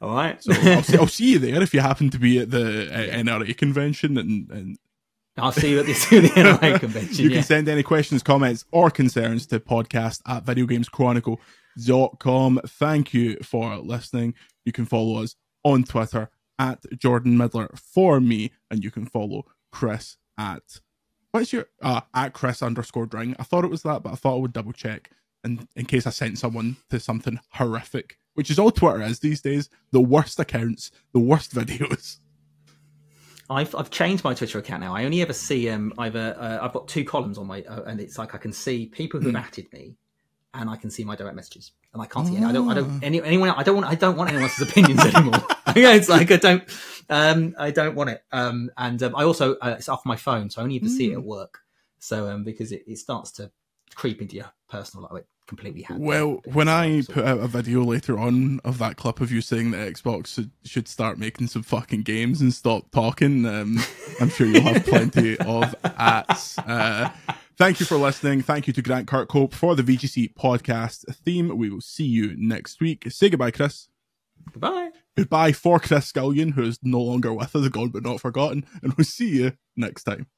all right. So I'll see, I'll see you there if you happen to be at the uh, N R A convention. and, and... I'll see you at the N R A convention. You yeah. can send any questions, comments, or concerns to podcast at Video Games Chronicle dot com. Thank you for listening. You can follow us on Twitter at Jordan Middler for me, and you can follow Chris at what's your uh at Chris underscore Dring. I thought it was that, but I thought I would double check and in case I sent someone to something horrific, which is all Twitter is these days. The worst accounts, the worst videos. I've I've changed my Twitter account now. I only ever see um either uh, I've got two columns on my uh, and it's like I can see people who've added me. And I can see my direct messages, and I can't oh. see any. I don't. I don't. Any, anyone. I don't want. I don't want anyone else's opinions anymore. It's like I don't. Um, I don't want it. Um, and um, I also uh, it's off my phone, so I only ever mm. see it at work. So um, because it, it starts to creep into your personal life, it completely happens. Well, when I put out a video later on of that clip of you saying that Xbox should, should start making some fucking games and stop talking, um, I'm sure you'll have plenty of ats. Uh, Thank you for listening. Thank you to Grant Kirkhope for the V G C podcast theme. We will see you next week. Say goodbye, Chris. Goodbye. Goodbye for Chris Scullion, who is no longer with us, gone but not forgotten. And we'll see you next time.